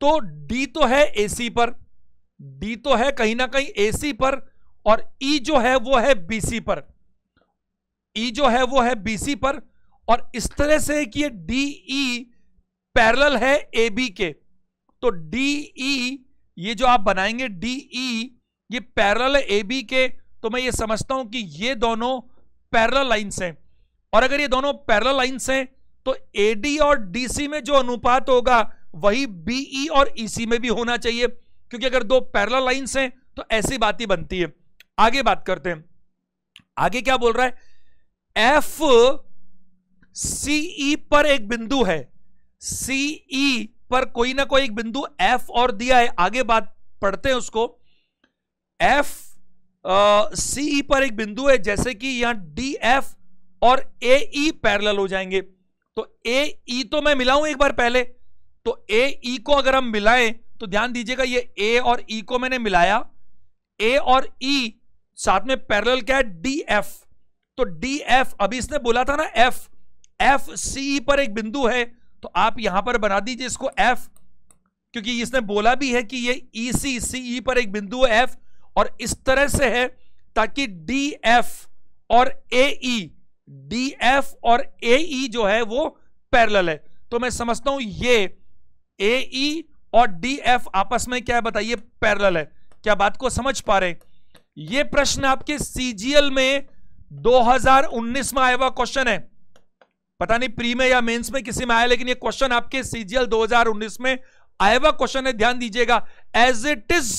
तो D तो है AC पर, D तो है कहीं ना कहीं AC पर, और E जो है वो है BC पर, E जो है वो है BC पर, और इस तरह से कि ये DE पैरेलल है AB के। तो DE ये जो आप बनाएंगे, DE ये पैरेलल है AB के, तो मैं ये समझता हूं कि ये दोनों पैरेलल लाइंस हैं, और अगर ये दोनों पैरेलल लाइंस हैं तो AD और DC में जो अनुपात होगा वही BE और EC में भी होना चाहिए, क्योंकि अगर दो पैरेलल लाइंस हैं तो ऐसी बात ही बनती है। आगे बात करते हैं, आगे क्या बोल रहा है, FCE पर एक बिंदु है, CE पर कोई ना कोई एक बिंदु F और दिया है। आगे बात पढ़ते हैं उसको। FCE पर एक बिंदु है, जैसे कि यहां DF और AE पैरेलल हो जाएंगे। तो AE तो मैं मिलाऊं एक बार पहले, तो AE को अगर हम मिलाएं तो ध्यान दीजिएगा, ये A और E को मैंने मिलाया, A और E साथ में पैरेलल क्या है, डी एफ। तो डी एफ, अभी इसने बोला था ना एफ, एफ सी पर एक बिंदु है, तो आप यहां पर बना दीजिए इसको एफ, क्योंकि इसने बोला भी है कि ये ई सी, सीई पर एक बिंदु है एफ, और इस तरह से है ताकि डी एफ और ए ई, डी एफ और ए ई जो है वो पैरेलल है। तो मैं समझता हूं ये ए ई और डी एफ आपस में क्या है बताइए, पैरेलल है। क्या बात को समझ पा रहे? ये प्रश्न आपके सीजीएल में 2019 में आया हुआ क्वेश्चन है, पता नहीं प्री में या मेंस में किसी में आया, लेकिन ये क्वेश्चन आपके सीजीएल 2019 में आया हुआ क्वेश्चन है। ध्यान दीजिएगा, एज इट इज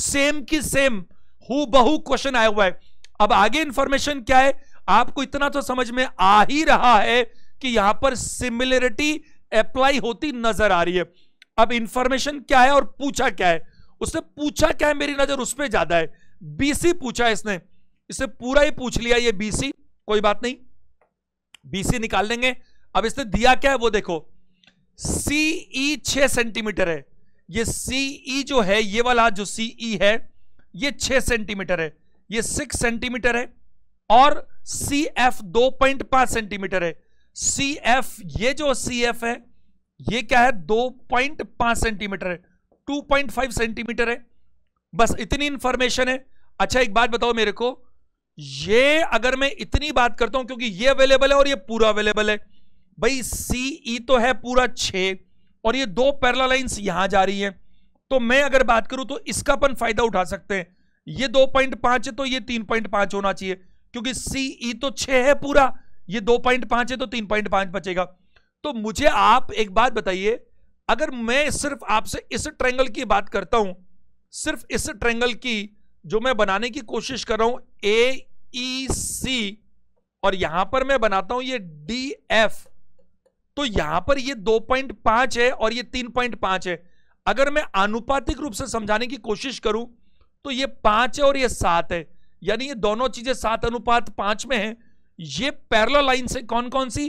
सेम की सेम हूबहू क्वेश्चन आया हुआ है। अब आगे इंफॉर्मेशन क्या है, आपको इतना तो समझ में आ ही रहा है कि यहां पर सिमिलरिटी अप्लाई होती नजर आ रही है। अब इंफॉर्मेशन क्या है और पूछा क्या है, उसने पूछा क्या है मेरी नजर उस पर ज्यादा है। बीसी पूछा है इसने, इसने पूरा ही पूछ लिया ये बीसी, कोई बात नहीं, बीसी निकाल लेंगे। अब इसने दिया क्या है वो देखो, सीई 6 सेंटीमीटर है, ये सीई जो है, ये वाला जो सीई है ये 6 सेंटीमीटर है, ये 6 सेंटीमीटर है, और सी एफ 2.5 सेंटीमीटर है। सी एफ, ये जो सी एफ है ये क्या है, 2.5 सेंटीमीटर है, 2.5 सेंटीमीटर है, बस इतनी इंफॉर्मेशन है। अच्छा एक बात बताओ मेरे को, ये अगर मैं इतनी बात करता हूं क्योंकि ये अवेलेबल है और ये पूरा अवेलेबल है, भाई सीई तो है पूरा 6 और ये 2 पैरेलल लाइंस यहां जा रही है, तो मैं अगर बात करूं तो इसका अपन फायदा उठा सकते हैं। ये 2.5 है तो ये 3.5 होना चाहिए, क्योंकि सीई तो 6 है पूरा, ये 2.5 है तो 3.5 बचेगा। तो मुझे आप एक बात बताइए, अगर मैं सिर्फ आपसे इस ट्रायंगल की बात करता हूं, सिर्फ इस ट्रायंगल की जो मैं बनाने की कोशिश कर रहा हूं ए ई सी, और यहां पर मैं बनाता हूं ये डी एफ, तो यहां पर ये 2.5 है और ये 3.5 है। अगर मैं आनुपातिक रूप से समझाने की कोशिश करूं तो ये 5 है और ये 7 है, यानी ये दोनों चीजें 7:5 में है। ये पैरेलल लाइंस है, कौन कौन सी,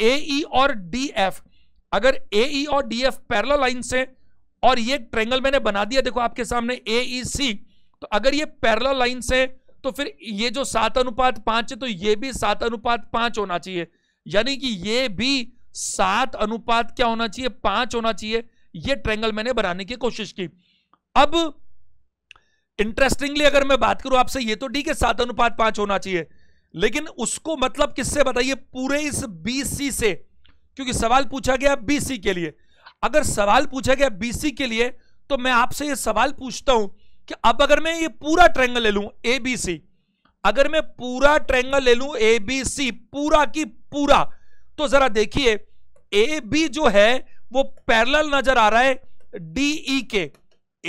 ए ई और डी एफ। अगर ए ई और डी एफ पैरेलल लाइंस है और ये ट्रायंगल मैंने बना दिया देखो आपके सामने ए ई सी, तो अगर ये पैरेलल लाइंस है तो फिर ये जो 7:5 है तो ये भी 7:5 होना चाहिए, यानी कि ये भी 7:5 क्या होना चाहिए, 5 होना चाहिए। ये ट्रायंगल मैंने बनाने की कोशिश की। अब इंटरेस्टिंगली अगर मैं बात करूं आपसे, ये तो ठीक है 7:5 होना चाहिए, लेकिन उसको मतलब किससे बताइए, पूरे इस बीसी से, क्योंकि सवाल पूछा गया बीसी के लिए। अगर सवाल पूछा गया बीसी के लिए तो मैं आपसे ये सवाल पूछता हूं कि अब अगर मैं ये पूरा ट्रायंगल ले लूं एबीसी, अगर मैं पूरा ट्रायंगल ले लूं एबीसी पूरा की पूरा, तो जरा देखिए एबी जो है वो पैरेलल नजर आ रहा है डीई के,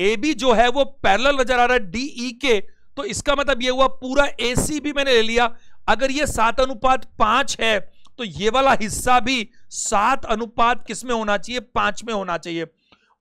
एबी जो है वो पैरेलल नजर आ रहा है डीई के, तो इसका मतलब ये हुआ पूरा एसी भी मैंने ले लिया। अगर ये 7:5 है तो ये वाला हिस्सा भी 7:5 किसमें होना चाहिए, 5 में होना चाहिए,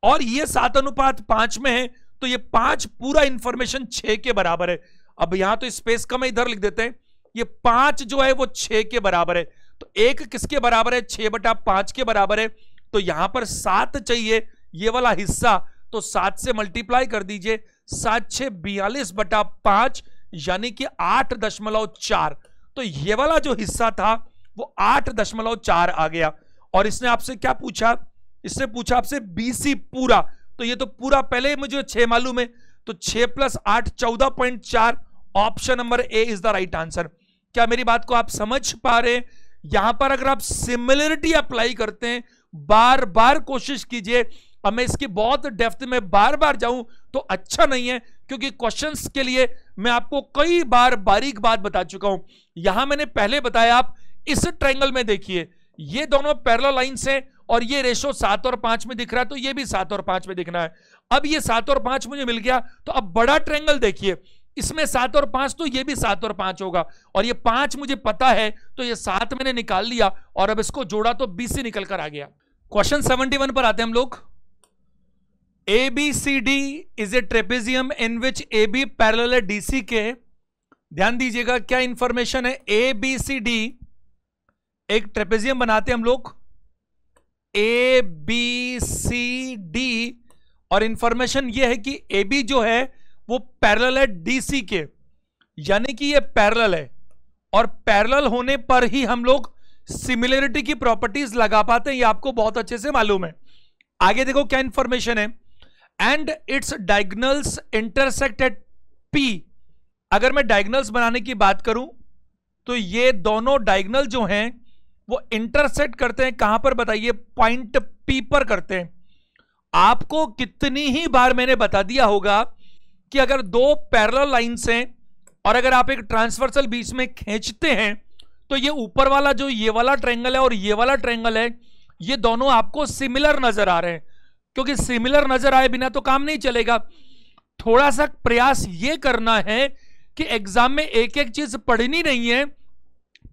और ये 7:5 में है तो ये 5 पूरा इंफॉर्मेशन 6 के बराबर है। अब यहां तो स्पेस कम है, इधर लिख देते हैं, ये 5 जो है वो 6 के बराबर है, तो 1 किसके बराबर है, 6/5 के बराबर है, तो यहां पर 7 चाहिए ये वाला हिस्सा, तो 7 से मल्टीप्लाई कर दीजिए, 7×6 = 42/5 यानी कि 8.4, तो ये वाला जो हिस्सा था वो 8.4 आ गया। और इसने आपसे क्या पूछा, इसने पूछा आपसे बीसी पूरा, तो ये तो पूरा पहले मुझे 6 मालूम है, तो 6 + 8 14.4, option number A is the right answer. क्या मेरी बात को आप समझ पा रहे? यहां पर अगर आप सिमिलरिटी अप्लाई करते हैं, बार बार कोशिश कीजिए, अब मैं इसकी बहुत डेप्थ में बार बार जाऊं तो अच्छा नहीं है, क्योंकि क्वेश्चंस के लिए मैं आपको कई बार बारीक बात बता चुका हूं। यहां मैंने पहले बताया, आप इस ट्रायंगल में देखिए ये दोनों पैरेलल लाइंस हैं और ये रेशो 7 और 5 में दिख रहा है, तो ये भी 7 और 5 में दिखना है। अब ये 7 और 5 मुझे मिल गया, तो अब बड़ा ट्रायंगल देखिए, इसमें 7 और 5, तो ये भी 7 और 5 होगा, और ये 5 मुझे पता है तो ये 7 मैंने निकाल लिया, और अब इसको जोड़ा तो 20 निकल कर आ गया। क्वेश्चन 71 पर आते हैं हम लोग। ABCD is a trapezium in which AB parallel है DC के। ध्यान दीजिएगा क्या इंफॉर्मेशन है, ABCD एक ट्रेपेजियम बनाते हैं हम लोग, ABCD, और इंफॉर्मेशन ये है कि AB जो है वो पैरेलल है DC के। यानी कि ये पैरेलल है और पैरेलल होने पर ही हम लोग सिमिलरिटी की प्रॉपर्टीज लगा पाते हैं, ये आपको बहुत अच्छे से मालूम है। आगे देखो क्या इंफॉर्मेशन है, and its diagonals intersect at P. अगर मैं डायगोनल्स बनाने की बात करूं तो ये दोनों डायगोनल जो हैं वो इंटरसेक्ट करते हैं, कहां पर बताइए, पॉइंट पी पर करते हैं। आपको कितनी ही बार मैंने बता दिया होगा कि अगर दो पैरेलल लाइंस हैं और अगर आप एक ट्रांसवर्सल बीच में खींचते हैं तो ये ऊपर वाला जो ये वाला ट्रायंगल है और ये वाला ट्रायंगल है, ये दोनों आपको सिमिलर नजर आ रहे हैं, क्योंकि सिमिलर नजर आए बिना तो काम नहीं चलेगा। थोड़ा सा प्रयास ये करना है कि एग्जाम में एक एक चीज पढ़नी नहीं है,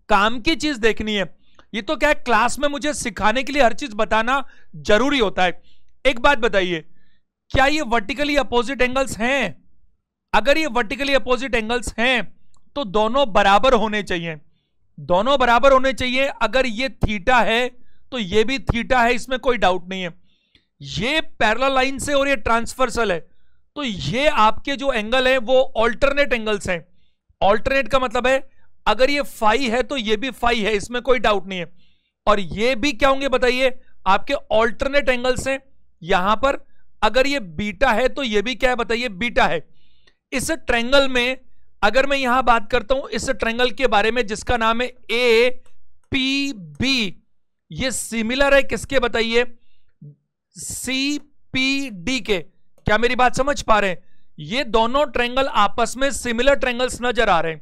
काम की चीज देखनी है। ये तो क्या है, क्लास में मुझे सिखाने के लिए हर चीज बताना जरूरी होता है। एक बात बताइए, क्या ये वर्टिकली अपोजिट एंगल्स हैं? अगर ये वर्टिकली अपोजिट एंगल्स हैं तो दोनों बराबर होने चाहिए, दोनों बराबर होने चाहिए। अगर ये थीटा है तो ये भी थीटा है, इसमें कोई डाउट नहीं है। ये पैरेलल लाइन से और ये ट्रांसवर्सल है तो ये आपके जो एंगल है वो ऑल्टरनेट एंगल्स हैं। ऑल्टरनेट का मतलब है अगर ये फाई है तो ये भी फाई है, इसमें कोई डाउट नहीं है। और ये भी क्या होंगे बताइए, आपके ऑल्टरनेट एंगल्स हैं। यहां पर अगर ये बीटा है तो ये भी क्या है बताइए, बीटा है। इस ट्रायंगल में अगर मैं यहां बात करता हूं इस ट्रायंगल के बारे में जिसका नाम है ए पी बी, ये सिमिलर है किसके बताइए, सी पी डी के। क्या मेरी बात समझ पा रहे हैं? ये दोनों ट्रायंगल आपस में सिमिलर ट्रायंगल्स नजर आ रहे हैं,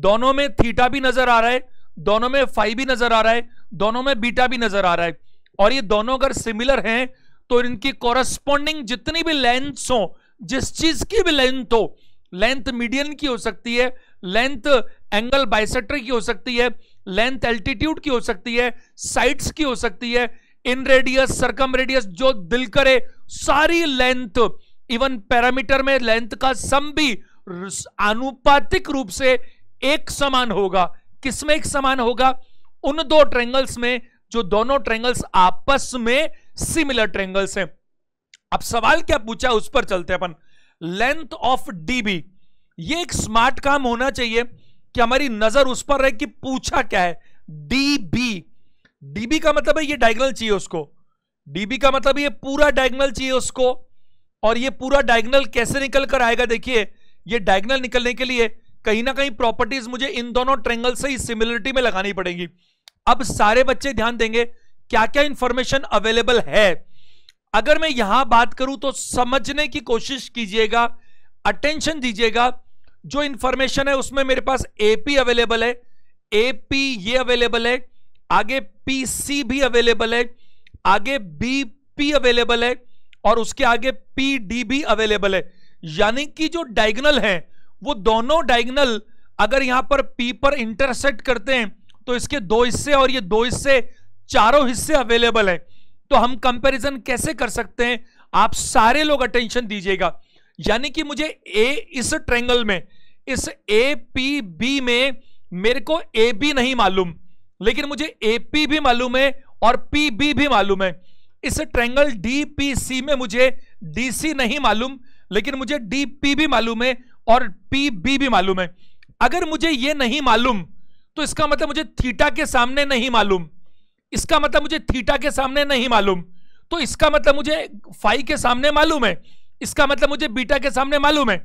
दोनों में थीटा भी नजर आ रहा है, दोनों में फाई भी नजर आ रहा है, दोनों में बीटा भी नजर आ रहा है। और ये दोनों अगर सिमिलर हैं तो इनकी कॉरस्पॉन्डिंग जितनी भी लेंथ्स हो, जिस चीज की भी लेंथ हो, लेंथ मीडियन की हो सकती है, लेंथ एंगल बाइसेक्टर की हो सकती है, लेंथ एल्टीट्यूड की हो सकती है, साइड्स की हो सकती है, इन रेडियस सर्कम रेडियस जो दिल करे सारी लेंथ, इवन पैरामीटर में लेंथ का सम भी आनुपातिक रूप से एक समान होगा। किसमें एक समान होगा? उन दो ट्रायंगल्स में जो दोनों ट्रायंगल्स आपस में सिमिलर ट्रायंगल्स हैं। अब सवाल क्या पूछा उस पर चलते हैं अपन। लेंथ ऑफ डीबी, ये एक स्मार्ट काम होना चाहिए कि हमारी नजर उस पर रहे कि पूछा क्या है। डीबी, डीबी का मतलब है ये डायगोनल चाहिए उसको, डीबी का मतलब ये पूरा डायगोनल चाहिए उसको। और ये पूरा डायगोनल कैसे निकल कर आएगा, देखिए ये डायगोनल निकलने के लिए कहीं ना कहीं प्रॉपर्टीज मुझे इन दोनों ट्रायंगल से ही सिमिलरिटी में लगानी पड़ेगी। अब सारे बच्चे ध्यान देंगे क्या क्या इंफॉर्मेशन अवेलेबल है। अगर मैं यहां बात करूं तो समझने की कोशिश कीजिएगा, अटेंशन दीजिएगा। जो इंफॉर्मेशन है उसमें मेरे पास एपी अवेलेबल है, एपी ये अवेलेबल है, आगे पीसी भी अवेलेबल है, आगे बीपी अवेलेबल है और उसके आगे पीडी भी अवेलेबल है। यानी कि जो डायगोनल है वो दोनों डायगोनल अगर यहां पर पी पर इंटरसेक्ट करते हैं तो इसके दो हिस्से और ये दो हिस्से, चारों हिस्से अवेलेबल है। तो हम कंपैरिजन कैसे कर सकते हैं? आप सारे लोग अटेंशन दीजिएगा। यानी कि मुझे ए इस ट्रायंगल में, इस ए पी बी में मेरे को ए बी नहीं मालूम, लेकिन मुझे ए पी भी मालूम है और पी बी भी मालूम है। इस ट्रायंगल डी पी सी में मुझे डी सी नहीं मालूम, लेकिन मुझे डी पी भी मालूम है और पी बी भी मालूम है। अगर मुझे ये नहीं मालूम तो इसका मतलब मुझे थीटा के सामने नहीं मालूम, इसका मतलब मुझे थीटा के सामने नहीं मालूम, तो इसका मतलब मुझे फाई के सामने मालूम है, इसका मतलब मुझे बीटा के सामने मालूम है।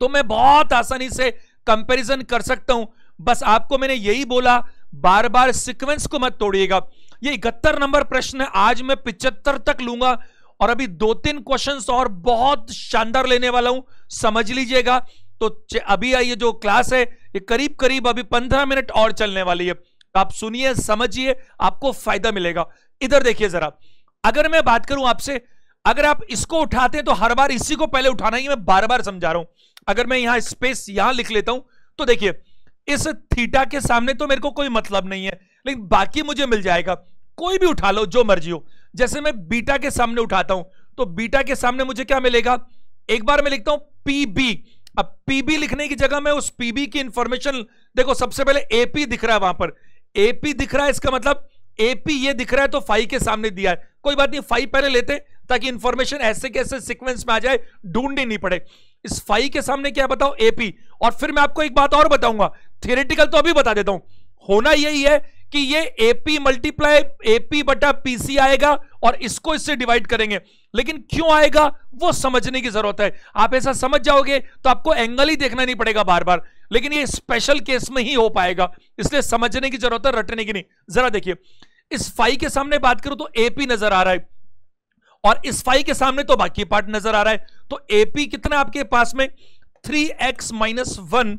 तो मैं बहुत आसानी से कंपैरिजन कर सकता हूं। बस आपको मैंने यही बोला, बार बार सीक्वेंस को मत तोड़िएगा। ये 71 नंबर प्रश्न है, आज मैं 75 तक लूंगा और अभी 2-3 क्वेश्चन और बहुत शानदार लेने वाला हूं, समझ लीजिएगा। तो अभी ये जो क्लास है ये करीब करीब अभी 15 मिनट और चलने वाली है। आप सुनिए, समझिए, आपको फायदा मिलेगा। इधर देखिए जरा, अगर मैं बात करूं आपसे, अगर आप इसको उठाते हैं तो हर बार इसी को पहले उठाना ही, मैं बार बार समझा रहा हूं। अगर मैं यहां स्पेस यहां लिख लेता हूं तो देखिए इस थीटा के सामने तो मेरे को कोई मतलब नहीं है, लेकिन बाकी मुझे मिल जाएगा। कोई भी उठा लो जो मर्जी हो। जैसे मैं बीटा के सामने उठाता हूं तो बीटा के सामने मुझे क्या मिलेगा, एक बार मैं लिखता हूं पीबी। अब पीबी लिखने की जगह मैं उस पीबी की इंफॉर्मेशन, देखो सबसे पहले एपी दिख रहा है, वहां पर एपी दिख रहा है, इसका मतलब एपी ये दिख रहा है तो फाई के सामने दिया है। कोई बात नहीं, फाई पहले लेते, ताकि इंफॉर्मेशन ऐसे कैसे सीक्वेंस में आ जाए, ढूंढनी नहीं पड़े। इस फाई के सामने क्या बताओ, एपी। और फिर मैं आपको एक बात और बताऊंगा, थियोरेटिकल तो अभी बता देता हूं, होना यही है कि ये एपी मल्टीप्लाई एपी बटा पीसी आएगा और इसको इससे डिवाइड करेंगे, लेकिन क्यों आएगा वो समझने की जरूरत है। आप ऐसा समझ जाओगे तो आपको एंगल ही देखना नहीं पड़ेगा बार बार, लेकिन ये स्पेशल केस में ही हो पाएगा, इसलिए समझने की जरूरत है, रटने की नहीं। जरा देखिए, इस फाई के सामने बात करूं तो एपी नजर आ रहा है और इस फाई के सामने तो बाकी पार्ट नजर आ रहा है, तो एपी कितना आपके पास में 3x-1,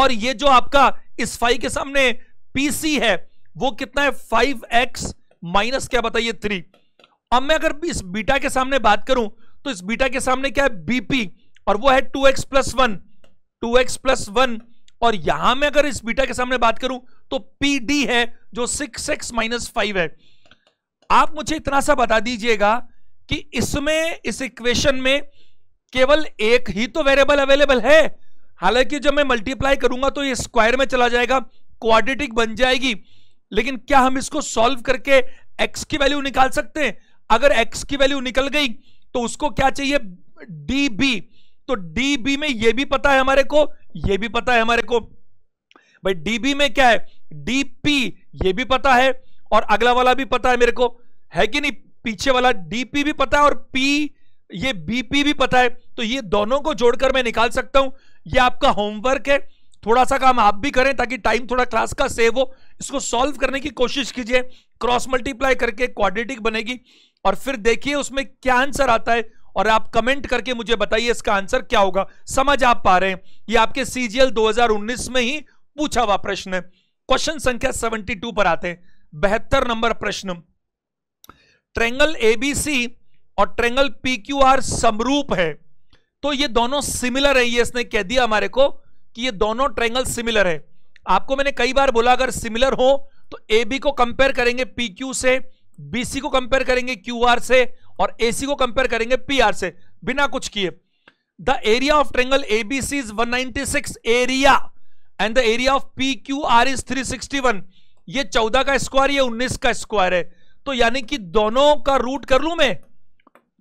और ये जो आपका इस फाई के सामने पीसी है वो कितना है 5x- क्या बताइए 3। अब मैं अगर इस बीटा के सामने बात करूं तो इस बीटा के सामने क्या है बीपी, और वो है 2x+1, और यहां मैं अगर इस बीटा के सामने बात करूं तो पीडी है जो 6x-5 है। आप मुझे इतना सा बता दीजिएगा कि इसमें इस इक्वेशन में केवल एक ही तो वेरिएबल अवेलेबल है, हालांकि जब मैं मल्टीप्लाई करूंगा तो ये स्क्वायर में चला जाएगा, क्वाड्रेटिक बन जाएगी, लेकिन क्या हम इसको सॉल्व करके x की वैल्यू निकाल सकते हैं? अगर x की वैल्यू निकल गई तो उसको क्या चाहिए db, तो db में ये भी पता है हमारे को, ये भी पता है हमारे को, भाई db में क्या है dp ये भी पता है और अगला वाला भी पता है मेरे को, है कि नहीं, पीछे वाला dp भी पता है और p ये bp भी पता है, तो ये दोनों को जोड़कर मैं निकाल सकता हूं। ये आपका होमवर्क है, थोड़ा सा काम आप भी करें ताकि टाइम थोड़ा क्लास का सेव हो। इसको सॉल्व करने की कोशिश कीजिए, क्रॉस मल्टीप्लाई करके क्वाड्रेटिक बनेगी और फिर देखिए उसमें क्या आंसर आता है, और आप कमेंट करके मुझे बताइए इसका आंसर क्या होगा। समझ आप पा रहे हैं, ये आपके सीजीएल 2019 में ही पूछा हुआ प्रश्न है। क्वेश्चन संख्या 72 पर आते हैं, 72 नंबर प्रश्न। ट्रायंगल एबीसी और ट्रायंगल पीक्यूआर समरूप है, तो ये दोनों सिमिलर है। ये इसने कह दिया हमारे को कि ये दोनों ट्रायंगल सिमिलर है। आपको मैंने कई बार बोला अगर सिमिलर हो तो एबी को कंपेयर करेंगे पीक्यू से, बीसी को कंपेयर करेंगे क्यूआर से और एसी को कंपेयर करेंगे पीआर से, बिना कुछ किए। The area of triangle ABC is 196 area and the area of PQR is 361। ये 14 का स्क्वायर, ये 19 का स्क्वायर है, तो यानी कि दोनों का रूट कर लूं मैं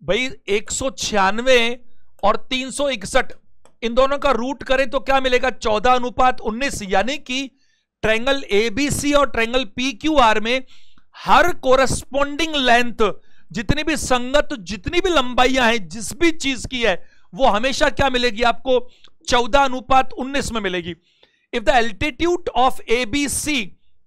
भाई, 196 और 361, इन दोनों का रूट करें तो क्या मिलेगा 14:19, यानी कि ट्रायंगल एबीसी और ट्रायंगल पीक्यूआर में हर कोरस्पॉन्डिंग लेंथ, जितनी भी संगत, जितनी भी लंबाइयां हैं जिस भी चीज की है, वो हमेशा क्या मिलेगी आपको 14:19 में मिलेगी। If the altitude of ABC,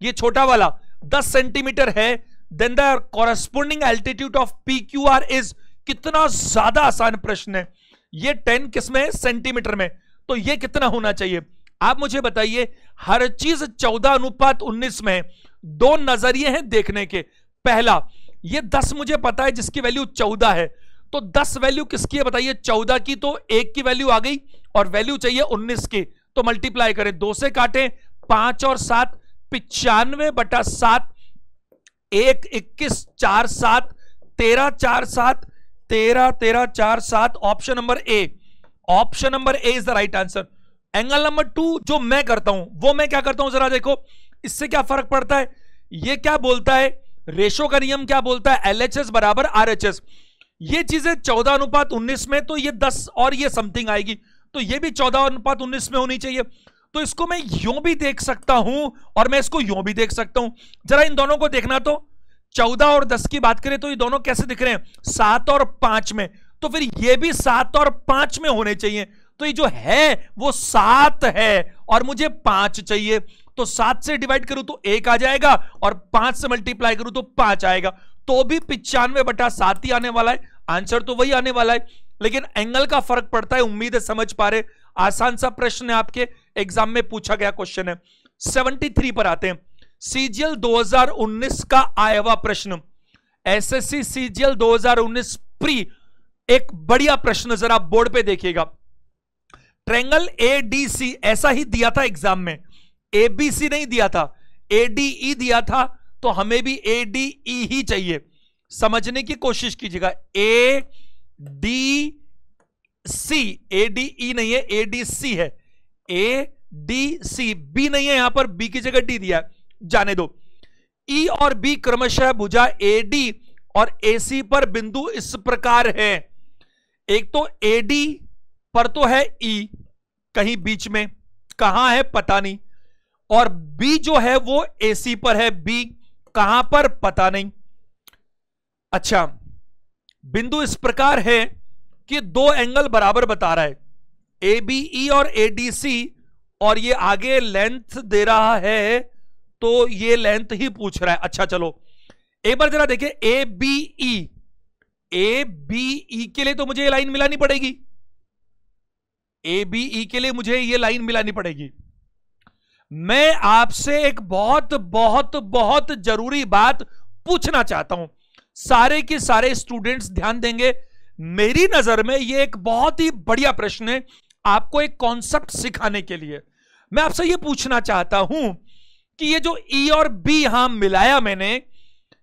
ये छोटा वाला 10 सेंटीमीटर है, then the corresponding altitude of PQR is, कितना ज्यादा आसान प्रश्न है ये। 10 किसमें, सेंटीमीटर में, तो ये कितना होना चाहिए आप मुझे बताइए। हर चीज 14:19 में है। दो नजरिए हैं देखने के, पहला ये 10 मुझे पता है जिसकी वैल्यू 14 है, तो 10 वैल्यू किसकी है बताइए 14 की, तो 1 की वैल्यू आ गई और वैल्यू चाहिए 19 की, तो मल्टीप्लाई करें 2 से काटें, 5 और 7 95/7, 1 21, 4 7, 13 4 7, 13 13 4 7, option number A is the right answer. Angle number 2 जो मैं करता हूं वो मैं क्या करता हूं जरा देखो, इससे क्या फर्क पड़ता है। ये क्या बोलता है, रेशो का नियम क्या बोलता है, LHS बराबर RHS। ये चीजें 14:19 में, तो ये 10 और ये समथिंग आएगी, तो ये भी 14:19 में होनी चाहिए। तो इसको मैं यूं भी देख सकता हूं और मैं इसको यूं भी देख सकता हूं। जरा इन दोनों को देखना, तो 14 और 10 की बात करें तो ये दोनों कैसे दिख रहे हैं 7 और 5 में, तो फिर ये भी 7 और 5 में होने चाहिए। तो ये जो है वो 7 है और मुझे 5 चाहिए, तो 7 से डिवाइड करूं तो 1 आ जाएगा और 5 से मल्टीप्लाई करूं तो 5 आएगा, तो भी 95/7 ही आने वाला है, आंसर तो वही आने वाला है, लेकिन एंगल का फर्क पड़ता है। उम्मीद है समझ पा रहे, आसान सा प्रश्न है, आपके एग्जाम में पूछा गया क्वेश्चन है। 73 पर आते हैं, सीजीएल 2019 का आया हुआ प्रश्न, एसएससी सीजीएल 2019 प्री, एक बढ़िया प्रश्न जरा बोर्ड पे देखिएगा। ट्रायंगल एडीसी, ऐसा ही दिया था एग्जाम में, एबीसी नहीं दिया था, एडीई दिया था, तो हमें भी एडीई ही चाहिए। समझने की कोशिश कीजिएगा, एडीसी, एडीई नहीं है, एडीसी है, एडीसी, बी नहीं है यहां पर, बी की जगह डी दिया है, जाने दो। ई और बी क्रमशः भुजा एडी और AC पर बिंदु इस प्रकार है, एक तो AD पर तो है E कहीं बीच में, कहां है पता नहीं, और B जो है वो AC पर है, B कहां पर पता नहीं। अच्छा, बिंदु इस प्रकार है कि दो एंगल बराबर बता रहा है ABE और ADC, और ये आगे लेंथ दे रहा है तो ये लेंथ ही पूछ रहा है। अच्छा चलो एक बार जरा देखिए, ABE के लिए तो मुझे ये लाइन मिलानी पड़ेगी, ABE के लिए मुझे ये लाइन मिलानी पड़ेगी। मैं आपसे एक बहुत बहुत बहुत जरूरी बात पूछना चाहता हूं, सारे के सारे स्टूडेंट्स ध्यान देंगे, मेरी नजर में ये एक बहुत ही बढ़िया प्रश्न है आपको एक कॉन्सेप्ट सिखाने के लिए। मैं आपसे ये पूछना चाहता हूं कि ये जो E और B यहां मिलाया मैंने,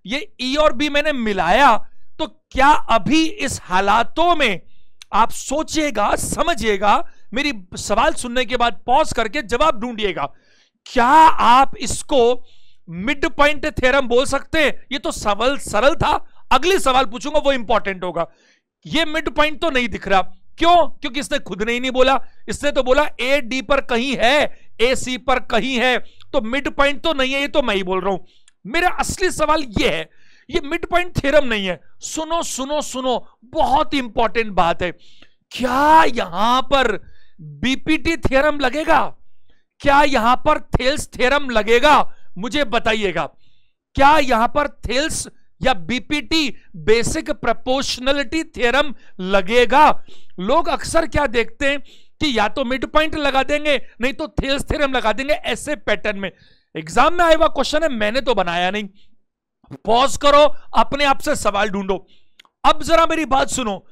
ये E और B मैंने मिलाया, तो क्या अभी इस हालातों में आप सोचिएगा, समझिएगा, मेरी सवाल सुनने के बाद पॉज करके जवाब ढूंढिएगा, क्या आप इसको मिड पॉइंट थ्योरम बोल सकते हैं? ये तो सवाल सरल था, अगले सवाल पूछूंगा वो इंपॉर्टेंट होगा। ये मिड पॉइंट तो नहीं दिख रहा, क्यों? क्योंकि इसने खुद ने ही नहीं बोला, इसने तो बोला AD पर कहीं है, AC पर कहीं है, तो मिड पॉइंट तो नहीं है, ये तो मैं ही बोल रहा हूं। मेरा असली सवाल ये है, ये मिड पॉइंट थ्योरम नहीं है। सुनो सुनो सुनो, बहुत इंपॉर्टेंट बात है, क्या यहां पर बीपीटी थ्योरम लगेगा? क्या यहां पर थेल्स थ्योरम लगेगा? मुझे बताइएगा, क्या यहां पर थेल्स या बीपीटी बेसिक प्रोपोर्शनलिटी थ्योरम लगेगा? लोग अक्सर क्या देखते हैं कि या तो मिड पॉइंट लगा देंगे, नहीं तो थेल्स थ्योरम लगा देंगे, ऐसे पैटर्न में। एग्जाम में आया हुआ क्वेश्चन है, मैंने तो बनाया नहीं। पॉज करो, अपने आप से सवाल ढूंढो। अब जरा मेरी बात सुनो,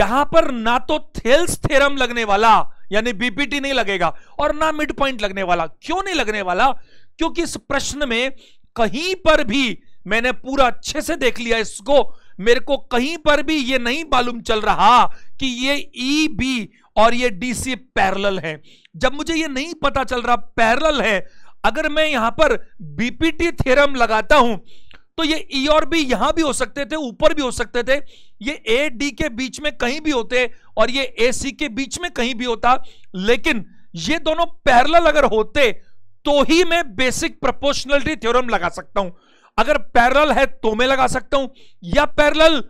यहां पर ना तो थेल्स थ्योरम लगने वाला यानी बीपीटी नहीं लगेगा और ना मिड पॉइंट लगने वाला। क्यों नहीं लगने वाला? क्योंकि इस प्रश्न में कहीं पर भी मैंने पूरा अच्छे से देख लिया इसको, मेरे को कहीं पर भी ये नहीं मालूम चल रहा कि ये EB और ये DC पैरेलल है। जब मुझे ये नहीं पता चल रहा पैरेलल है, अगर मैं यहां पर बीपीटी थ्योरम लगाता हूं तो ये E और B यहां भी हो सकते थे, ऊपर भी हो सकते थे, ये AD के बीच में कहीं भी होते और ये AC के बीच में कहीं भी होता, लेकिन ये दोनों पैरेलल अगर होते तो ही मैं बेसिक प्रोपोर्शनलिटी थ्योरम लगा सकता हूं। अगर पैरेलल है तो मैं लगा सकता हूं, या पैरेलल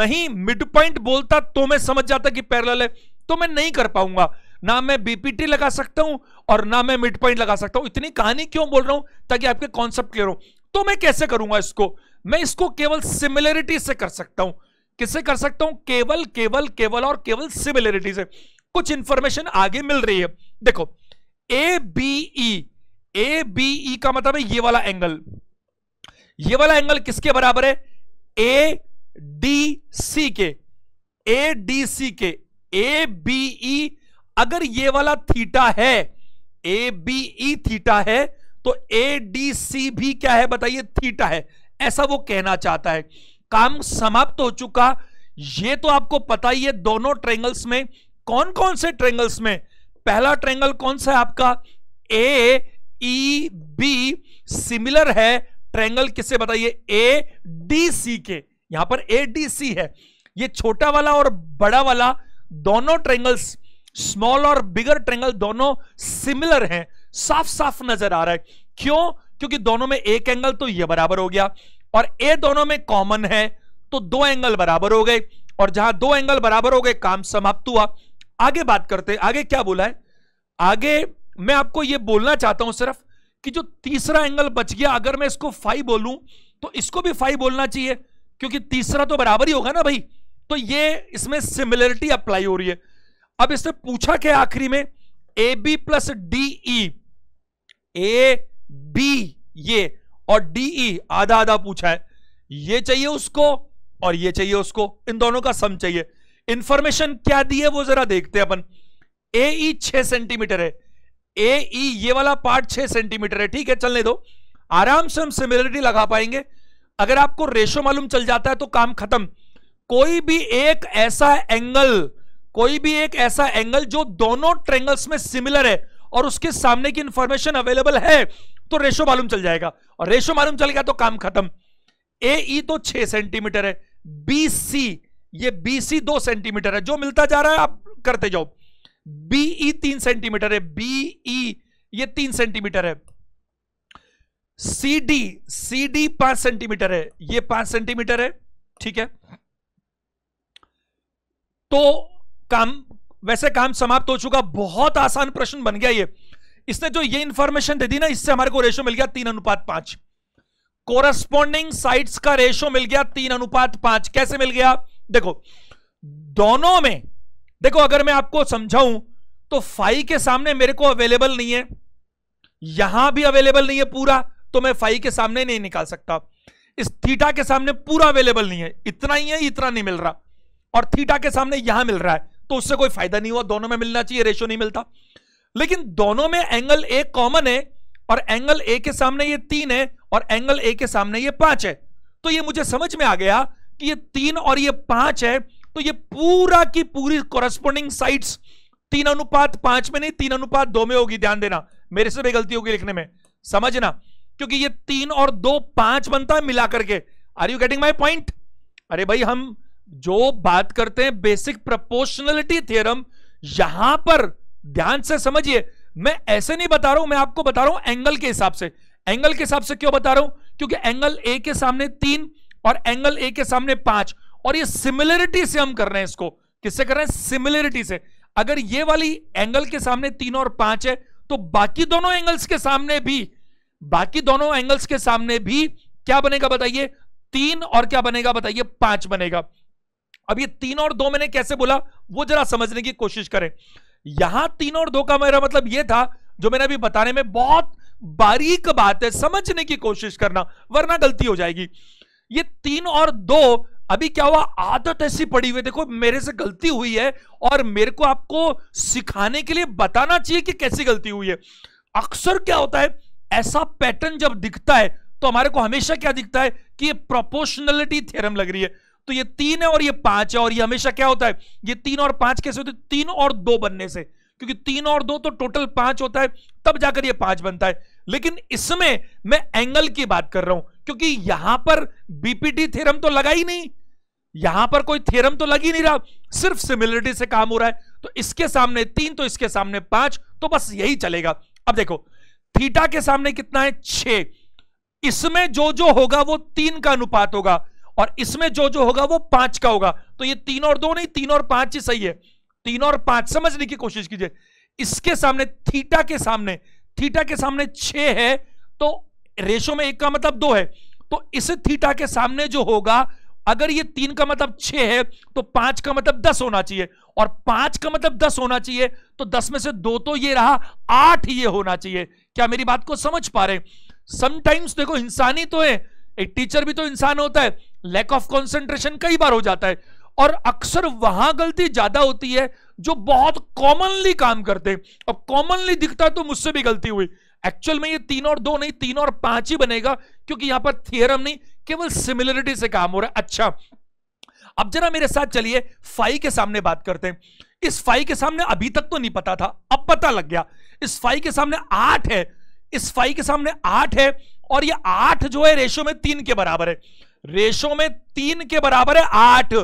नहीं मिड पॉइंट बोलता तो मैं समझ जाता कि पैरेलल है, तो मैं नहीं कर पाऊंगा। ना मैं बीपीटी लगा सकता हूं और ना मैं मिड पॉइंट लगा सकता हूं। इतनी कहानी क्यों बोल रहा हूं? ताकि आपके कॉन्सेप्ट क्लियर हो। तो मैं कैसे करूंगा इसको? मैं इसको केवल सिमिलरिटी से कर सकता हूं। किससे कर सकता हूं? केवल केवल केवल और केवल सिमिलरिटी से। कुछ इंफॉर्मेशन आगे मिल रही है, देखो। ABE का मतलब है ये वाला एंगल, ये वाला एंगल किसके बराबर है? ADC के। ABE अगर ये वाला थीटा है, ABE थीटा है, तो ADC भी क्या है बताइए? थीटा है, ऐसा वो कहना चाहता है। काम समाप्त हो चुका। ये तो आपको पता ही है दोनों ट्रायंगल्स में, कौन कौन से ट्रायंगल्स में। पहला ट्रायंगल कौन सा है आपका? AEB सिमिलर है ट्रायंगल किससे बताइए? ADC के। यहां पर ADC है। ये छोटा वाला और बड़ा वाला दोनों ट्रायंगल्स, स्मॉल और बिगर ट्रायंगल दोनों सिमिलर हैं, साफ साफ नजर आ रहा है। क्यों? क्योंकि दोनों में एक एंगल तो ये बराबर हो गया और ए दोनों में कॉमन है, तो दो एंगल बराबर हो गए, और जहां दो एंगल बराबर हो गए काम समाप्त हुआ। आगे बात करते हैं, आगे क्या बोला है? आगे मैं आपको यह बोलना चाहता हूं सिर्फ कि जो तीसरा एंगल बच गया, अगर मैं इसको फाई बोलूं तो इसको भी फाई बोलना चाहिए, क्योंकि तीसरा तो बराबर ही होगा ना भाई। तो ये इसमें सिमिलरिटी अप्लाई हो रही है। अब इसने पूछा क्या आखिरी में? AB प्लस DE, AB ये और DE आधा आधा पूछा है, ये चाहिए उसको और ये चाहिए उसको, इन दोनों का सम चाहिए। इंफॉर्मेशन क्या दी है वो जरा देखते हैं अपन। AE 6 सेंटीमीटर है, AE ये वाला पार्ट 6 सेंटीमीटर है, ठीक है चलने दो, आराम से हम सिमिलरिटी लगा पाएंगे। अगर आपको रेशो मालूम चल जाता है तो काम खत्म। कोई भी एक ऐसा एंगल जो दोनों ट्रायंगल्स में सिमिलर है और उसके सामने की इंफॉर्मेशन अवेलेबल है तो रेशो मालूम चल जाएगा, और रेशो मालूम चल गया तो काम खत्म। AE तो 6 सेंटीमीटर है, BC, ये BC 2 सेंटीमीटर है, जो मिलता जा रहा है आप करते जाओ। BE 3 सेंटीमीटर है, BE ये 3 सेंटीमीटर है। CD, CD 5 सेंटीमीटर है, ये 5 सेंटीमीटर है, ठीक है। तो काम समाप्त हो चुका। बहुत आसान प्रश्न बन गया ये, इसने जो ये इंफॉर्मेशन दे दी ना, इससे हमारे को रेशो मिल गया 3:5। कोरस्पॉन्डिंग साइड्स का रेशो मिल गया 3:5। कैसे मिल गया? देखो दोनों में, देखो अगर मैं आपको समझाऊं तो फाई के सामने मेरे को अवेलेबल नहीं है, यहां भी अवेलेबल नहीं है पूरा, तो मैं फाई के सामने नहीं निकाल सकता। इस थीटा के सामने पूरा अवेलेबल नहीं है, इतना ही है, इतना नहीं मिल रहा, और थीटा के सामने यहां मिल रहा है, तो उससे कोई फायदा नहीं हुआ। दोनों में मिलना चाहिए, रेशो नहीं मिलता। लेकिन दोनों में एंगल ए कॉमन है, और एंगल ए के सामने ये 3 है, और एंगल ए के सामने ये 5 है। तो ये मुझे समझ में आ गया कि ये 3 और ये 5 है, तो ये पूरा की पूरी कोरस्पोंडिंग साइड्स 3:5 में नहीं 3:2 में होगी। ध्यान देना, मेरे से भी गलती होगी लिखने में, समझना, क्योंकि ये 3 और 2 5 बनता है मिलाकर के। Are you getting my point? अरे भाई, हम जो बात करते हैं बेसिक प्रोपोर्शनलिटी थ्योरम, यहां पर ध्यान से समझिए, मैं ऐसे नहीं बता रहा हूं, मैं आपको बता रहा हूं एंगल के हिसाब से। एंगल के हिसाब से क्यों बता रहा हूं? क्योंकि एंगल ए के सामने 3 और एंगल ए के सामने 5, और ये सिमिलरिटी से हम कर रहे हैं इसको। किससे कर रहे हैं? सिमिलरिटी से। अगर ये वाली एंगल के सामने 3 और 5 है, तो बाकी दोनों एंगल्स के सामने भी क्या बनेगा बताइए? 3 और क्या बनेगा बताइए? 5 बनेगा। अब ये 3 और 2 मैंने कैसे बोला वो जरा समझने की कोशिश करें। यहां 3 और 2 का मेरा मतलब ये था, जो मैंने अभी बताने में, बहुत बारीक बात है, समझने की कोशिश करना, वरना गलती हो जाएगी। ये 3 और 2, अभी क्या हुआ, आदत ऐसी पड़ी हुई, देखो मेरे से गलती हुई है और मेरे को आपको सिखाने के लिए बताना चाहिए कि कैसी गलती हुई है। अक्सर क्या होता है, ऐसा पैटर्न जब दिखता है तो हमारे को हमेशा क्या दिखता है कि ये प्रोपोर्शनलिटी थ्योरम लग रही है। तो ये 3 है और ये 5 है, और ये हमेशा क्या होता है, ये 3 और 5 कैसे होते हैं? 3 और 2 बनने से, क्योंकि 3 और 2 तो टोटल 5 होता है, तब जाकर ये 5 बनता है। लेकिन इसमें मैं एंगल की बात कर रहा हूं, क्योंकि यहां पर बीपीटी थ्योरम तो लगा ही नहीं, यहां पर कोई थ्योरम तो लग ही नहीं रहा, सिर्फ सिमिलरिटी से काम हो रहा है। तो इसके सामने 3, तो इसके सामने 5, तो बस यही चलेगा। अब देखो थीटा के सामने कितना है? 6। इसमें जो होगा वो 3 का अनुपात होगा, और इसमें जो होगा वो 5 का होगा। तो ये 3 और 2 नहीं, 3 और 5 ही सही है। 3 और 5 समझने की कोशिश कीजिए। इसके सामने थीटा के सामने 6 है, तो रेशो में 1 का मतलब 2 है। तो इस थीटा के सामने जो होगा, अगर ये 3 का मतलब 6 है, तो 5 का मतलब 10 होना चाहिए, और 5 का मतलब 10 होना चाहिए, तो 10 में से 2 तो ये रहा, 8 ये होना चाहिए। क्या मेरी बात को समझ पा रहे? समटाइम्स देखो, इंसान ही तो है, एक टीचर भी तो इंसान होता है, लैक ऑफ कंसंट्रेशन कई बार हो जाता है, और अक्सर वहां गलती ज्यादा होती है जो बहुत कॉमनली काम करते हैं। अब कॉमनली दिखता है तो मुझसे भी गलती हुई। एक्चुअल में ये 3 और 2 नहीं, 3 और 5 ही बनेगा, क्योंकि यहां पर थ्योरम नहीं, केवल सिमिलरिटी से काम हो रहा है। अच्छा, अब जरा मेरे साथ चलिए फाई के सामने बात करते हैं। इस फाई के सामने अभी तक तो नहीं पता था, अब पता लग गया। इस फाई के सामने 8 है, इस फाई के सामने 8 है, और ये 8 जो है रेशो में 3 के बराबर है, रेशो में 3 के बराबर है 8।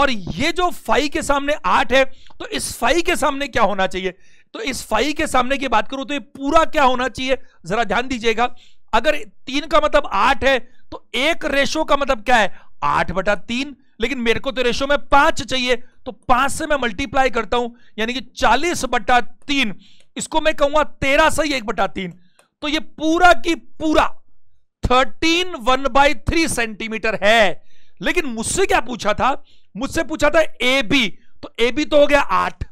और ये जो फाई के सामने 8 है, तो इस फाई के सामने क्या होना चाहिए? तो इस फाई के सामने की बात करूं तो ये पूरा क्या होना चाहिए, जरा ध्यान दीजिएगा। अगर 3 का मतलब 8 है, तो 1 रेशो का मतलब क्या है? 8/3। लेकिन मेरे को तो रेशो में 5 चाहिए, तो 5 से मैं मल्टीप्लाई करता हूं, यानी कि 40/3। इसको मैं कहूंगा 13 से 1/3। तो ये पूरा की पूरा 13 1/3 सेंटीमीटर है। लेकिन मुझसे क्या पूछा था? मुझसे पूछा था एबी, तो एबी तो हो गया 8,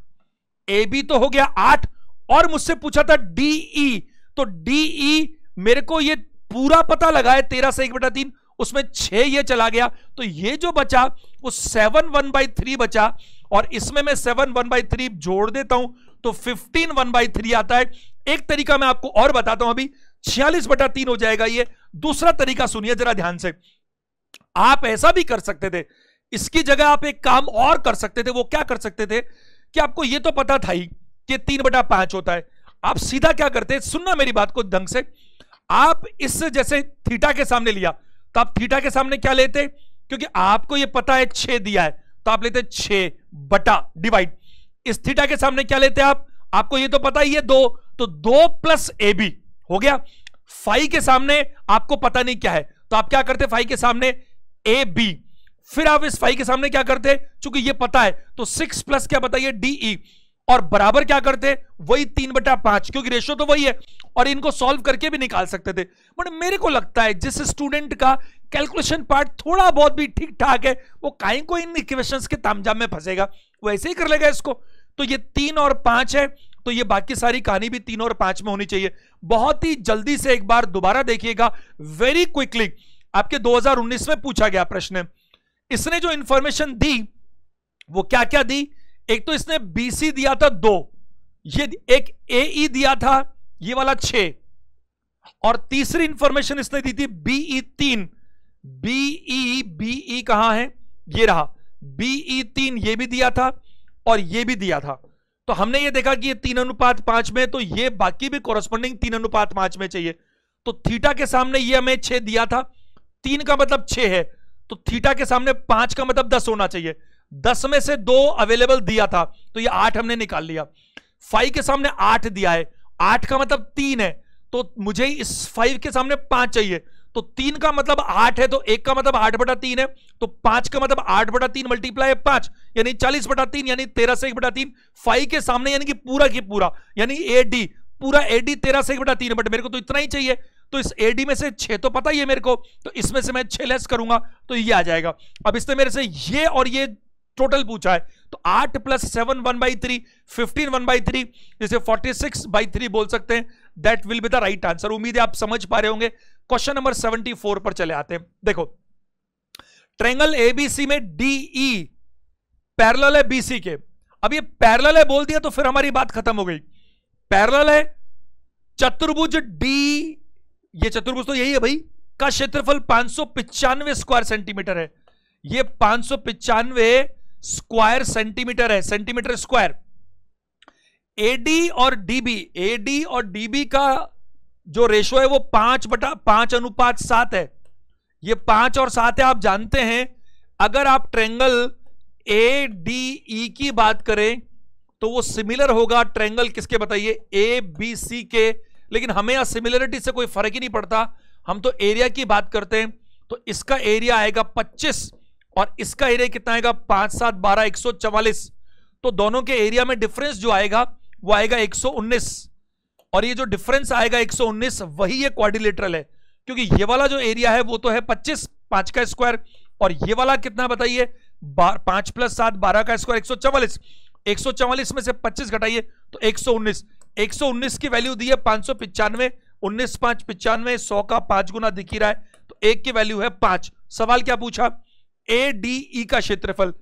एबी तो हो गया 8। और मुझसे पूछा था डीई, तो डीई मेरे को ये पूरा पता लगा है 13 से 1/3, उसमें 6 ये चला गया, तो ये जो बचा वो 7 1/3 बचा, और इसमें मैं 7 1/3 जोड़ देता हूं, तो 15 1/3 आता है। एक तरीका मैं आपको और बताता हूं, अभी 46/3 हो जाएगा ये। दूसरा तरीका सुनिए जरा ध्यान से, आप ऐसा भी कर सकते थे, इसकी जगह आप एक काम और कर सकते थे। वो क्या कर सकते थे कि आपको ये तो पता था ही कि 3/5 होता है, आप सीधा क्या करते, सुनना मेरी बात को ढंग से, आप इससे जैसे थीटा के सामने लिया, तो आप थीटा के सामने क्या लेते, क्योंकि आपको ये पता है 6 दिया है तो आप लेते 6 बटा डिवाइड इस थीटा के सामने क्या लेते हैं आप, आपको ये तो पता ही है 2, तो 2 प्लस ab हो गया। फाई के सामने आपको पता नहीं क्या है तो आप क्या करते फाई के सामने ए बी, फिर आप इस फाई के सामने क्या करते चूंकि ये पता है तो 6 प्लस क्या बताइए डी ई और बराबर क्या करते वही 3 बटा 5 क्योंकि रेशियो तो वही है और इनको सॉल्व करके भी निकाल सकते थे। बट मेरे को लगता है जिस स्टूडेंट का कैलकुलेशन पार्ट थोड़ा बहुत भी ठीक ठाक है वो काहे को इन इक्वेशंस के तामझाम में फंसेगा, वो ऐसे ही कर लेगा इसको। तो ये 3 और 5 है तो ये बाकी सारी कहानी भी 3 और 5 में होनी चाहिए। बहुत ही जल्दी से एक बार दोबारा देखिएगा वेरी क्विकली, आपके 2019 में पूछा गया प्रश्न। इसने जो इंफॉर्मेशन दी वो क्या क्या दी, एक तो इसने बीसी दिया था 2, ये एक एई दिया था ये वाला 6 और तीसरी इंफॉर्मेशन इसने दी थी बीई 3, बीई कहां है ये रहा बीई 3, ये भी दिया था और ये भी दिया था। तो हमने ये देखा कि ये 3:5 में तो ये बाकी भी कॉरस्पॉन्डिंग 3:5 में चाहिए। तो थीटा के सामने ये हमें 6 दिया था, 3 का मतलब 6 है तो थीटा के सामने 5 का मतलब 10 होना चाहिए, 10 में से 2 अवेलेबल दिया था तो ये 8 हमने निकाल लिया। फाइव के सामने 8 दिया है, 8 का मतलब 3 है तो मुझे इस 5 के सामने 5 चाहिए तो 3 का मतलब 8 है तो 1 का मतलब 8 बटा 3 है तो 5 का मतलब 8 बटा 3 मल्टीप्लाई 5 यानी 40 बटा 3 यानी 13 से 1 बटा 3। 5 के सामने यानी कि पूरा की पूरा यानी एडी, पूरा एडी 13 से 1 बटा 3 बट मेरे को तो इतना ही चाहिए तो इस एडी में से 6 तो पता ही है मेरे को तो इसमें से मैं 6 लेस करूंगा तो ये आ जाएगा। अब इसने मेरे से ये और ये टोटल पूछा है तो 8 प्लस 7 1 बाई 3 15 1 बाई 3 जिसे 46 बाई 3 बोल सकते हैं। That will be the right answer. उम्मीद है आप समझ पा रहे होंगे। क्वेश्चन नंबर 74 पर चले आते हैं। देखो ट्रायंगल एबीसी में डीई पैरेलल है बीसी के। अब ये पैरेलल है बोल दिया तो फिर हमारी बात खत्म हो गई, पैरेलल है। चतुर्भुज डी, ये चतुर्भुज तो यही है भाई, का क्षेत्रफल 595 स्क्वायर सेंटीमीटर है। ये 595 स्क्वायर सेंटीमीटर है, सेंटीमीटर स्क्वायर। एडी और डीबी, एडी और डीबी का जो रेशो है वो 5:7 है। ये 5 और 7 है। आप जानते हैं अगर आप ट्रेंगल ए डी ई की बात करें तो वो सिमिलर होगा ट्रेंगल किसके बताइए ए बी सी के, लेकिन हमें यहां सिमिलरिटी से कोई फर्क ही नहीं पड़ता, हम तो एरिया की बात करते हैं। तो इसका एरिया आएगा 25 और इसका एरिया कितना आएगा 5 7 12 144। तो दोनों के एरिया में डिफरेंस जो आएगा वो आएगा 119 और ये जो डिफरेंस आएगा 119 वही ये क्वाड्रिलेटरल है क्योंकि ये वाला जो एरिया है वो तो है 25 5 का स्क्वायर और ये वाला कितना बताइए 5 प्लस 7 12 का स्क्वायर 144। 144 में से 25 घटाइए तो 119। 119 की वैल्यू दी है 595, 19 5 95, 100 का 5 गुना दिखी रहा है तो 1 की वैल्यू है 5। सवाल क्या पूछा एडीई का क्षेत्रफल,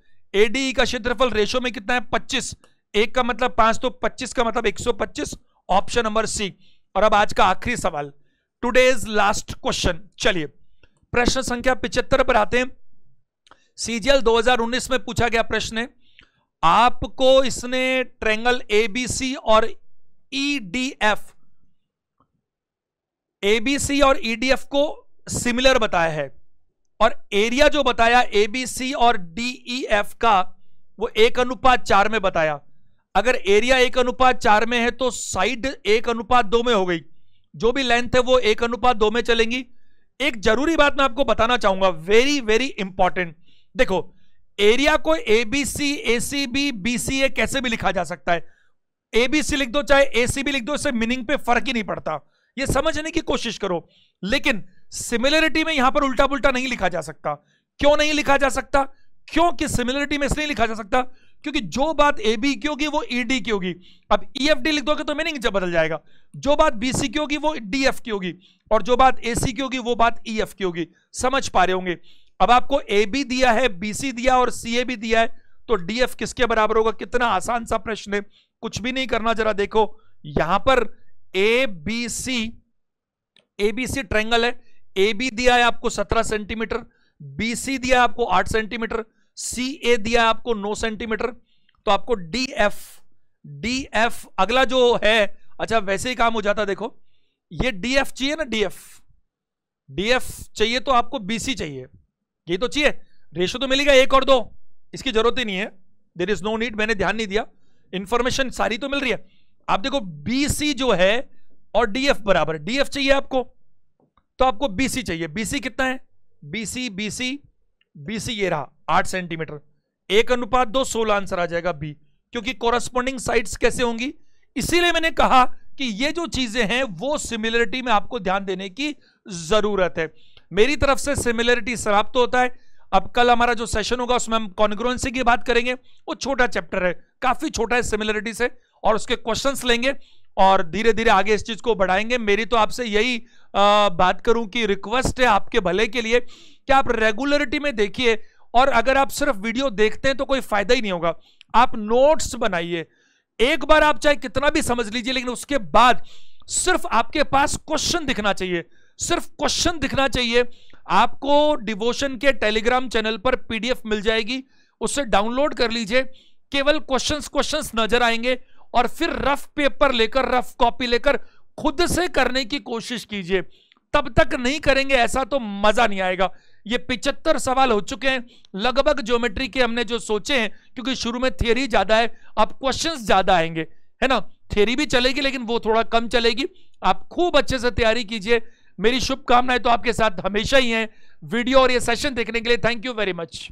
एडीई का क्षेत्रफल रेशो में कितना है 25, 1 का मतलब 5 तो 25 का मतलब 125, ऑप्शन नंबर सी। और अब आज का आखिरी सवाल, टुडेज लास्ट क्वेश्चन। चलिए प्रश्न संख्या 75 पर आते हैं। सीजीएल 2019 में पूछा गया प्रश्न है। आपको इसने ट्रायंगल एबीसी और ईडीएफ, एबीसी और ईडीएफ को सिमिलर बताया है और एरिया जो बताया एबीसी और डीईएफ का वो 1:4 में बताया। अगर एरिया 1:4 में है तो साइड 1:2 में हो गई, जो भी लेंथ है वो 1:2 में चलेंगी। एक जरूरी बात मैं आपको बताना चाहूंगा, वेरी वेरी इंपॉर्टेंट। देखो एरिया को एबीसी एसीबी बीसीए कैसे भी लिखा जा सकता है, एबीसी लिख दो चाहे एसीबी लिख दो, इससे मीनिंग पे फर्क ही नहीं पड़ता। ये समझने की कोशिश करो। लेकिन सिमिलरिटी में यहां पर उल्टा पुल्टा नहीं लिखा जा सकता। क्यों नहीं लिखा जा सकता? क्योंकि सिमिलरिटी में इसलिए लिखा जा सकता क्योंकि जो बात एबी की होगी वो ईडी की होगी। अब ईएफडी लिख दोगे तो मीनिंग जब बदल जाएगा। जो बात बीसी की होगी वो डीएफ की होगी और जो बात एसी की होगी वो बात ईएफ की होगी। समझ पा रहे होंगे। अब आपको एबी दिया है, बीसी दिया और सीए भी दिया है तो डीएफ किसके बराबर होगा? कितना आसान सा प्रश्न है, कुछ भी नहीं करना। जरा देखो यहां पर एबीसी ट्रायंगल है। एबी दिया है आपको 17 सेंटीमीटर, बीसी दिया है आपको 8 सेंटीमीटर, CA दिया आपको 9 सेंटीमीटर। तो आपको DF अगला जो है, अच्छा वैसे ही काम हो जाता। देखो ये DF चाहिए ना, DF चाहिए तो आपको BC चाहिए, ये तो चाहिए। रेशो तो मिलेगा 1 और 2, इसकी जरूरत ही नहीं है, देयर इज नो नीड, मैंने ध्यान नहीं दिया, इंफॉर्मेशन सारी तो मिल रही है। आप देखो बीसी जो है और डीएफ बराबर, डीएफ चाहिए आपको तो आपको बीसी चाहिए, बीसी कितना है, बीसी बीसी बीसी ये रहा 8 सेंटीमीटर, 1:2 16 आंसर आ जाएगा बी, क्योंकि कॉरस्पॉन्डिंग साइड्स कैसे होंगी। इसीलिए मैंने कहा कि ये जो चीजें हैं वो सिमिलरिटी में आपको ध्यान देने की जरूरत है। मेरी तरफ से सिमिलरिटी समाप्त होता है। अब कल हमारा जो सेशन होगा उसमें हम कॉन्ग्रुएंसी की बात करेंगे, वो छोटा चैप्टर है, काफी छोटा है सिमिलरिटी से, और उसके क्वेश्चंस लेंगे और धीरे धीरे आगे इस चीज को बढ़ाएंगे। मेरी तो आपसे यही बात करूं कि रिक्वेस्ट है आपके भले के लिए कि आप रेगुलरिटी में देखिए, और अगर आप सिर्फ वीडियो देखते हैं तो कोई फायदा ही नहीं होगा, आप नोट्स बनाइए। एक बार आप चाहे कितना भी समझ लीजिए, लेकिन उसके बाद सिर्फ आपके पास क्वेश्चन दिखना चाहिए, सिर्फ क्वेश्चन दिखना चाहिए। आपको डिवोशन के टेलीग्राम चैनल पर पीडीएफ मिल जाएगी, उससे डाउनलोड कर लीजिए, केवल क्वेश्चंस नजर आएंगे, और फिर रफ पेपर लेकर, रफ कॉपी लेकर खुद से करने की कोशिश कीजिए। तब तक नहीं करेंगे ऐसा तो मजा नहीं आएगा। ये 75 सवाल हो चुके हैं लगभग ज्योमेट्री के, हमने जो सोचे हैं, क्योंकि शुरू में थियरी ज्यादा है, अब क्वेश्चंस ज्यादा आएंगे, है ना, थियरी भी चलेगी लेकिन वो थोड़ा कम चलेगी। आप खूब अच्छे से तैयारी कीजिए, मेरी शुभकामनाएं तो आपके साथ हमेशा ही हैं। वीडियो और ये सेशन देखने के लिए थैंक यू वेरी मच।